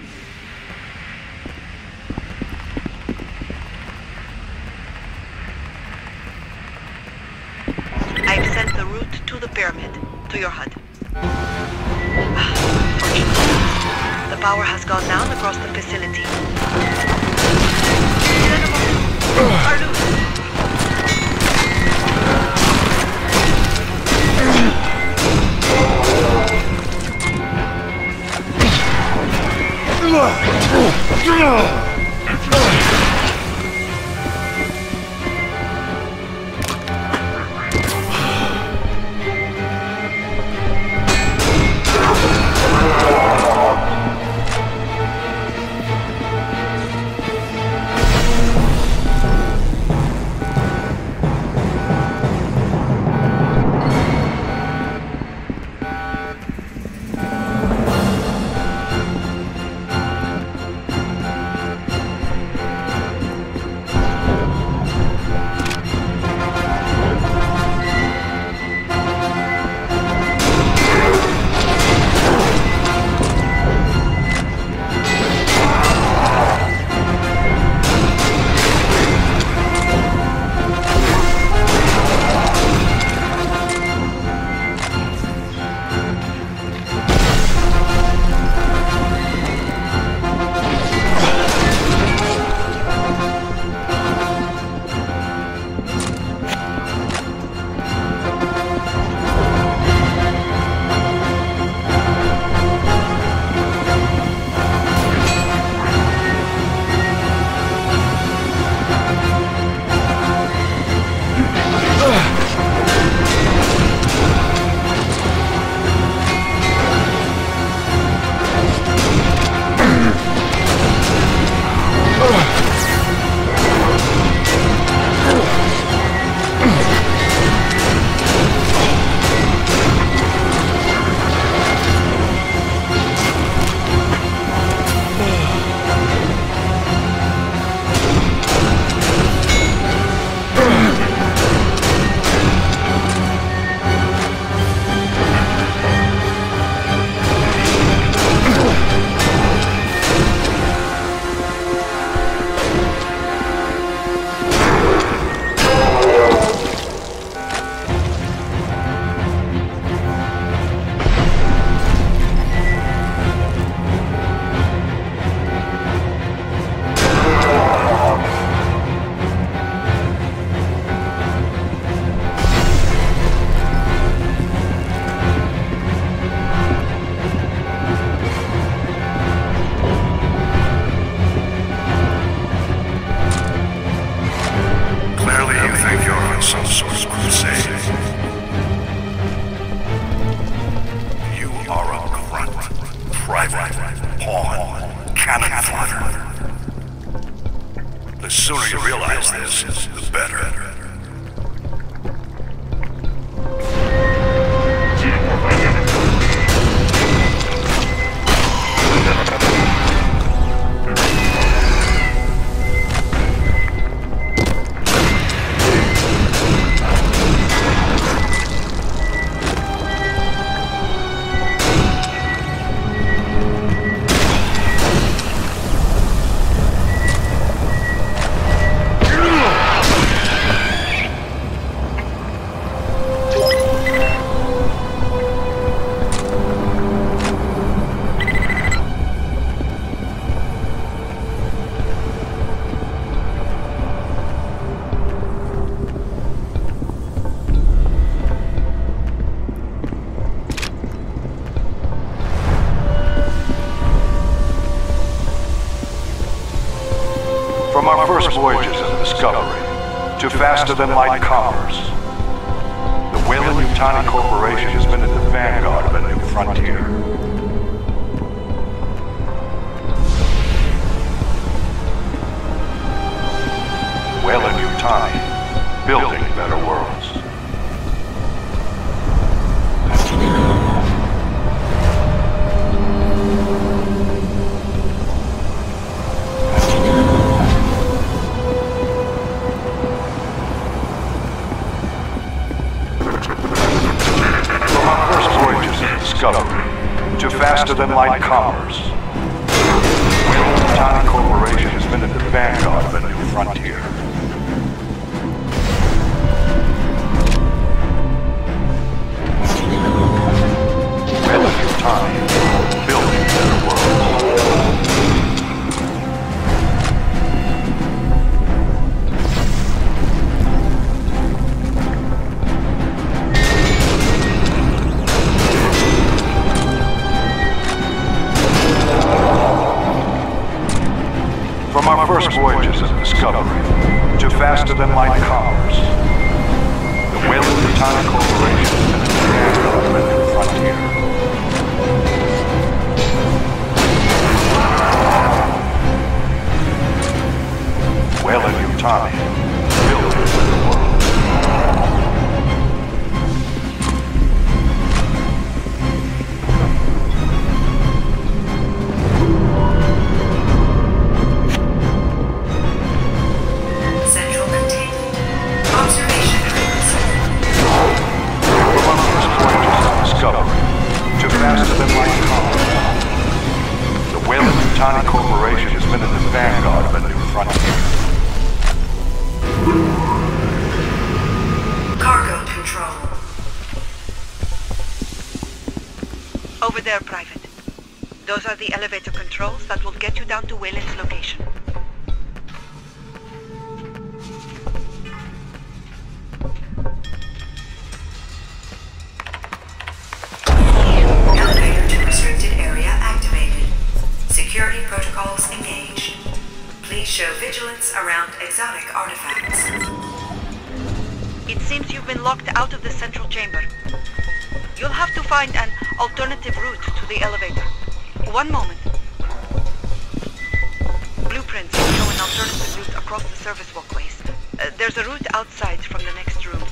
To the pyramid, to your H U D. Fortunately, the power has gone down across the facility. Are loose. sooner you realize this, the better. Voyages of discovery to faster-than-light commerce. The Weyland-Yutani Corporation has been at the vanguard of a new frontier. Weyland-Yutani, building better worlds. To faster-than-light commerce. Weyland-Yutani Corporation has been at the vanguard of a new frontier. Weyland-Yutani, building better voyages of discovery to faster-than-light commerce. The Weyland-Yutani Corporation has been at the frontier. Weyland-Yutani, building for the world. Weyland-Yutani Corporation has been in the vanguard of a new frontier. Cargo control. Over there, Private. Those are the elevator controls that will get you down to Weyland's location. Show vigilance around exotic artifacts. It seems you've been locked out of the central chamber. You'll have to find an alternative route to the elevator. One moment. Blueprints show an alternative route across the service walkways. Uh, there's a route outside from the next room.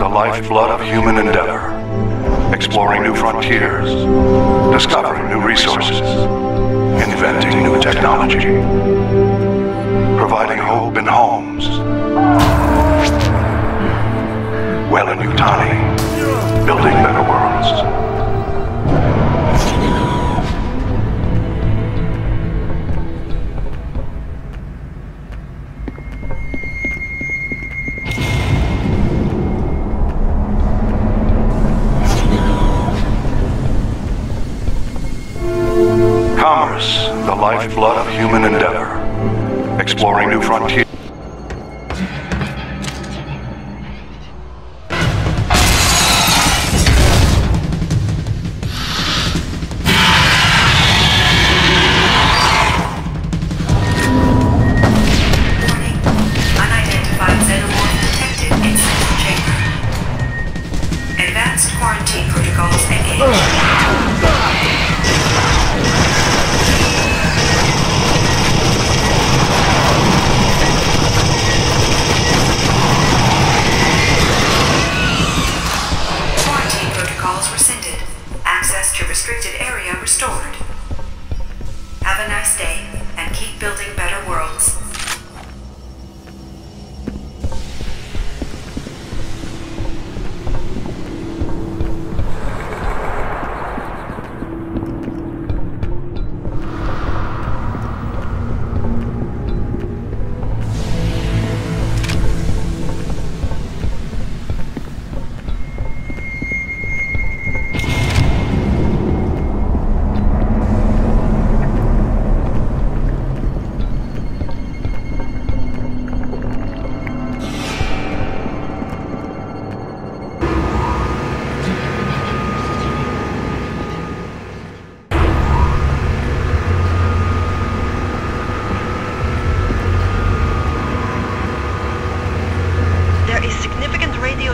the lifeblood of human endeavor, exploring new frontiers, discovering new resources, inventing new technology, providing hope in homes. Weyland-Yutani, building better worlds. The lifeblood of human endeavor, exploring new frontiers.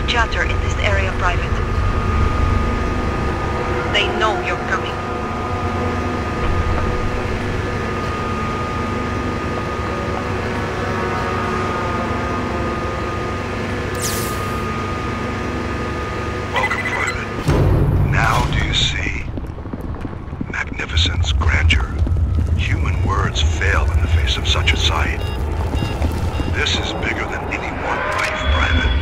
Chatter in this area, Private. They know you're coming. Welcome, Private. Now do you see? Magnificence, grandeur. Human words fail in the face of such a sight. This is bigger than any one life, Private.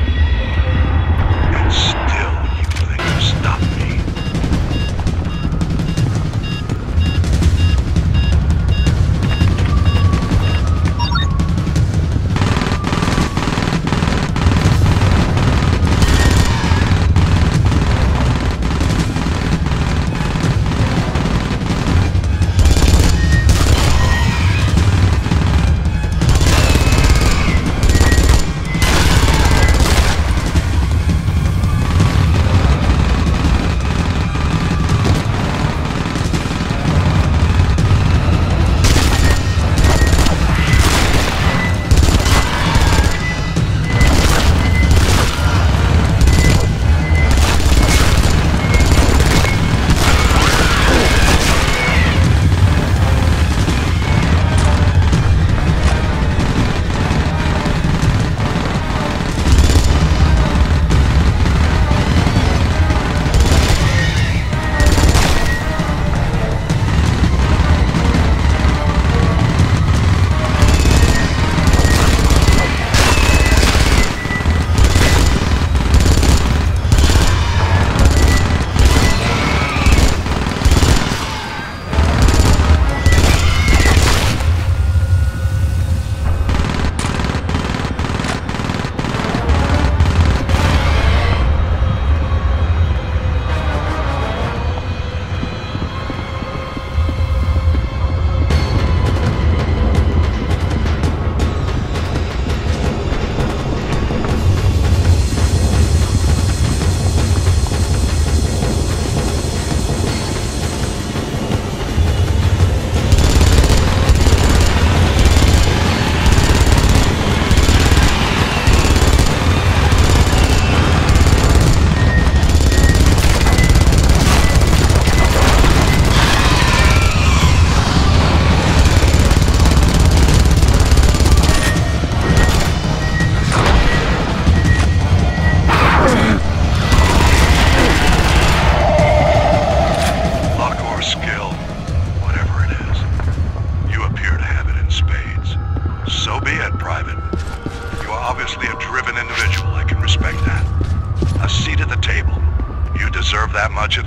Still, you think you stopped me?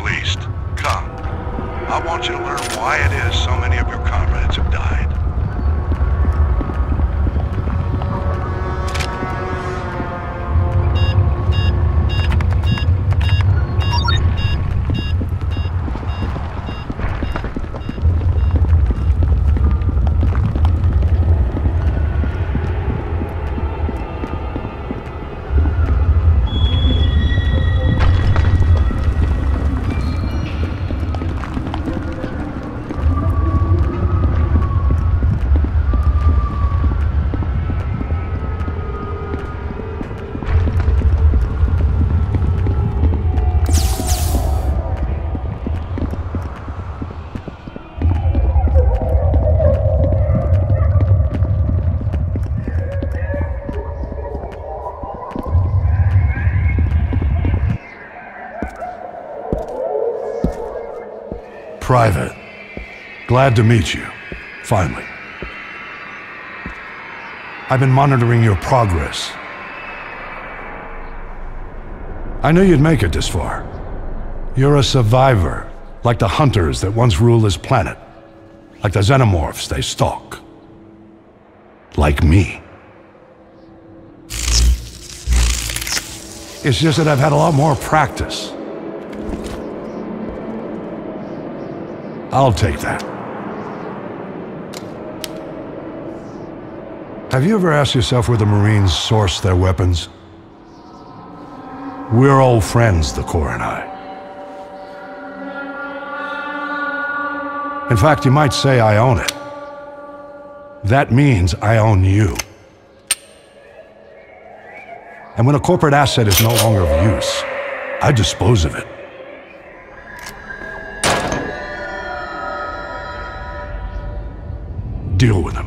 least. Come. I want you to learn why it is so many of your comrades have died. Private, glad to meet you, finally. I've been monitoring your progress. I knew you'd make it this far. You're a survivor, like the hunters that once ruled this planet. Like the xenomorphs they stalk. Like me. It's just that I've had a lot more practice. I'll take that. Have you ever asked yourself where the Marines source their weapons? We're old friends, the Corps and I. In fact, you might say I own it. That means I own you. And when a corporate asset is no longer of use, I dispose of it. Deal with them.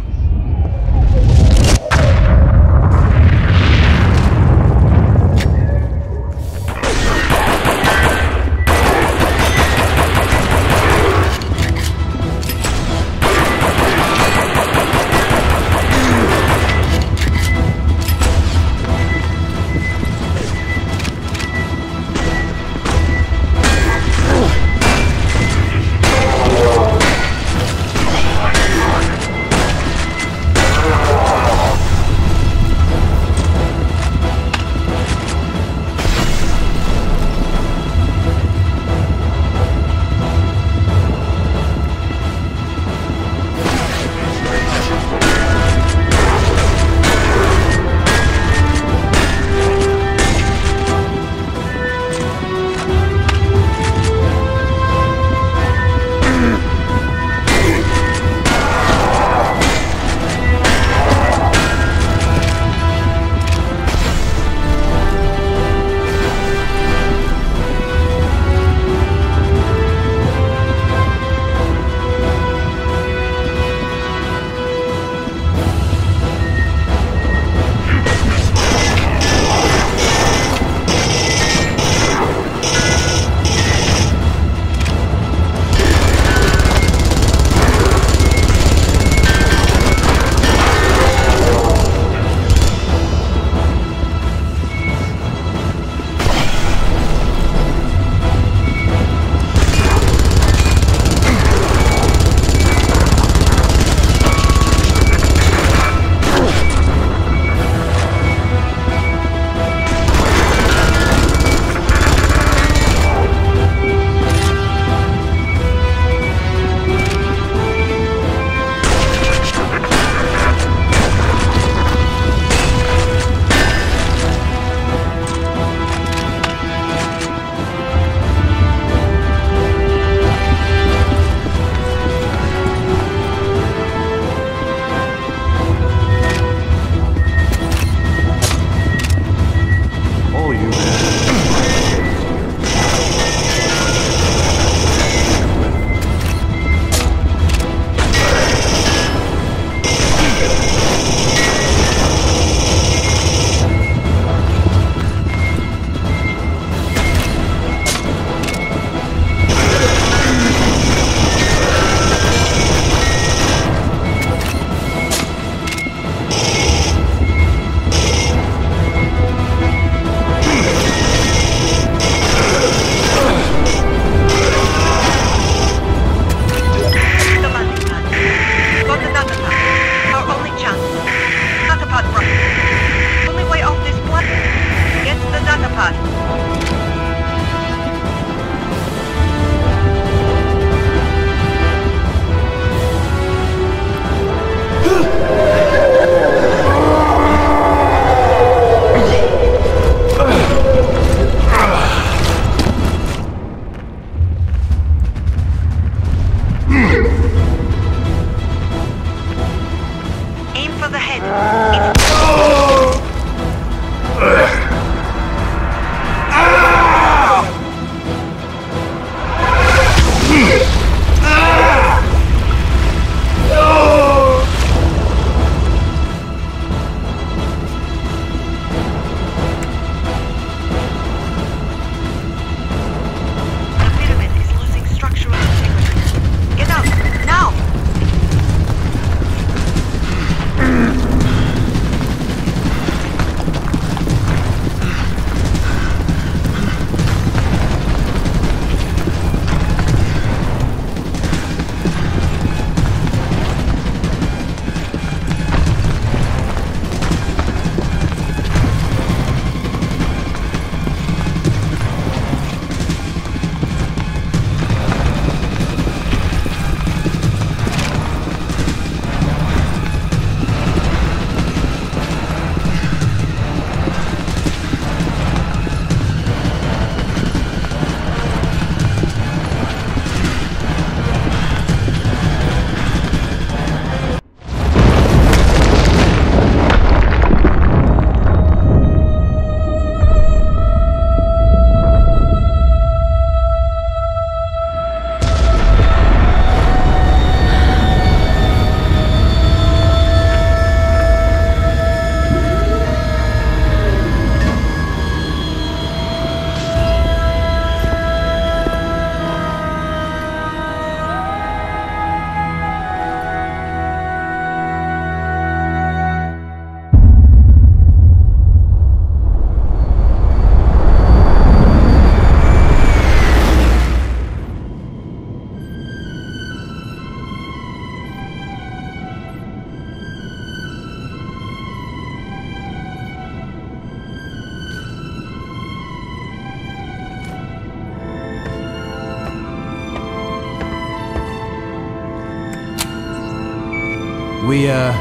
We, uh,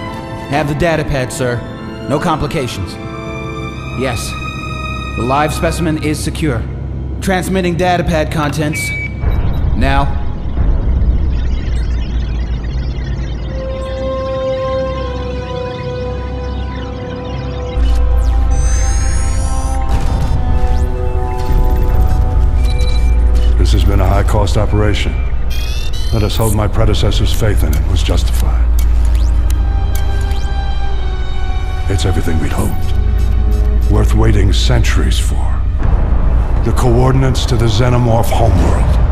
have the data pad, sir. No complications. Yes. The live specimen is secure. Transmitting data pad contents. Now. This has been a high-cost operation. Let us hope my predecessor's faith in it was justified. It's everything we'd hoped. Worth waiting centuries for. The coordinates to the xenomorph homeworld.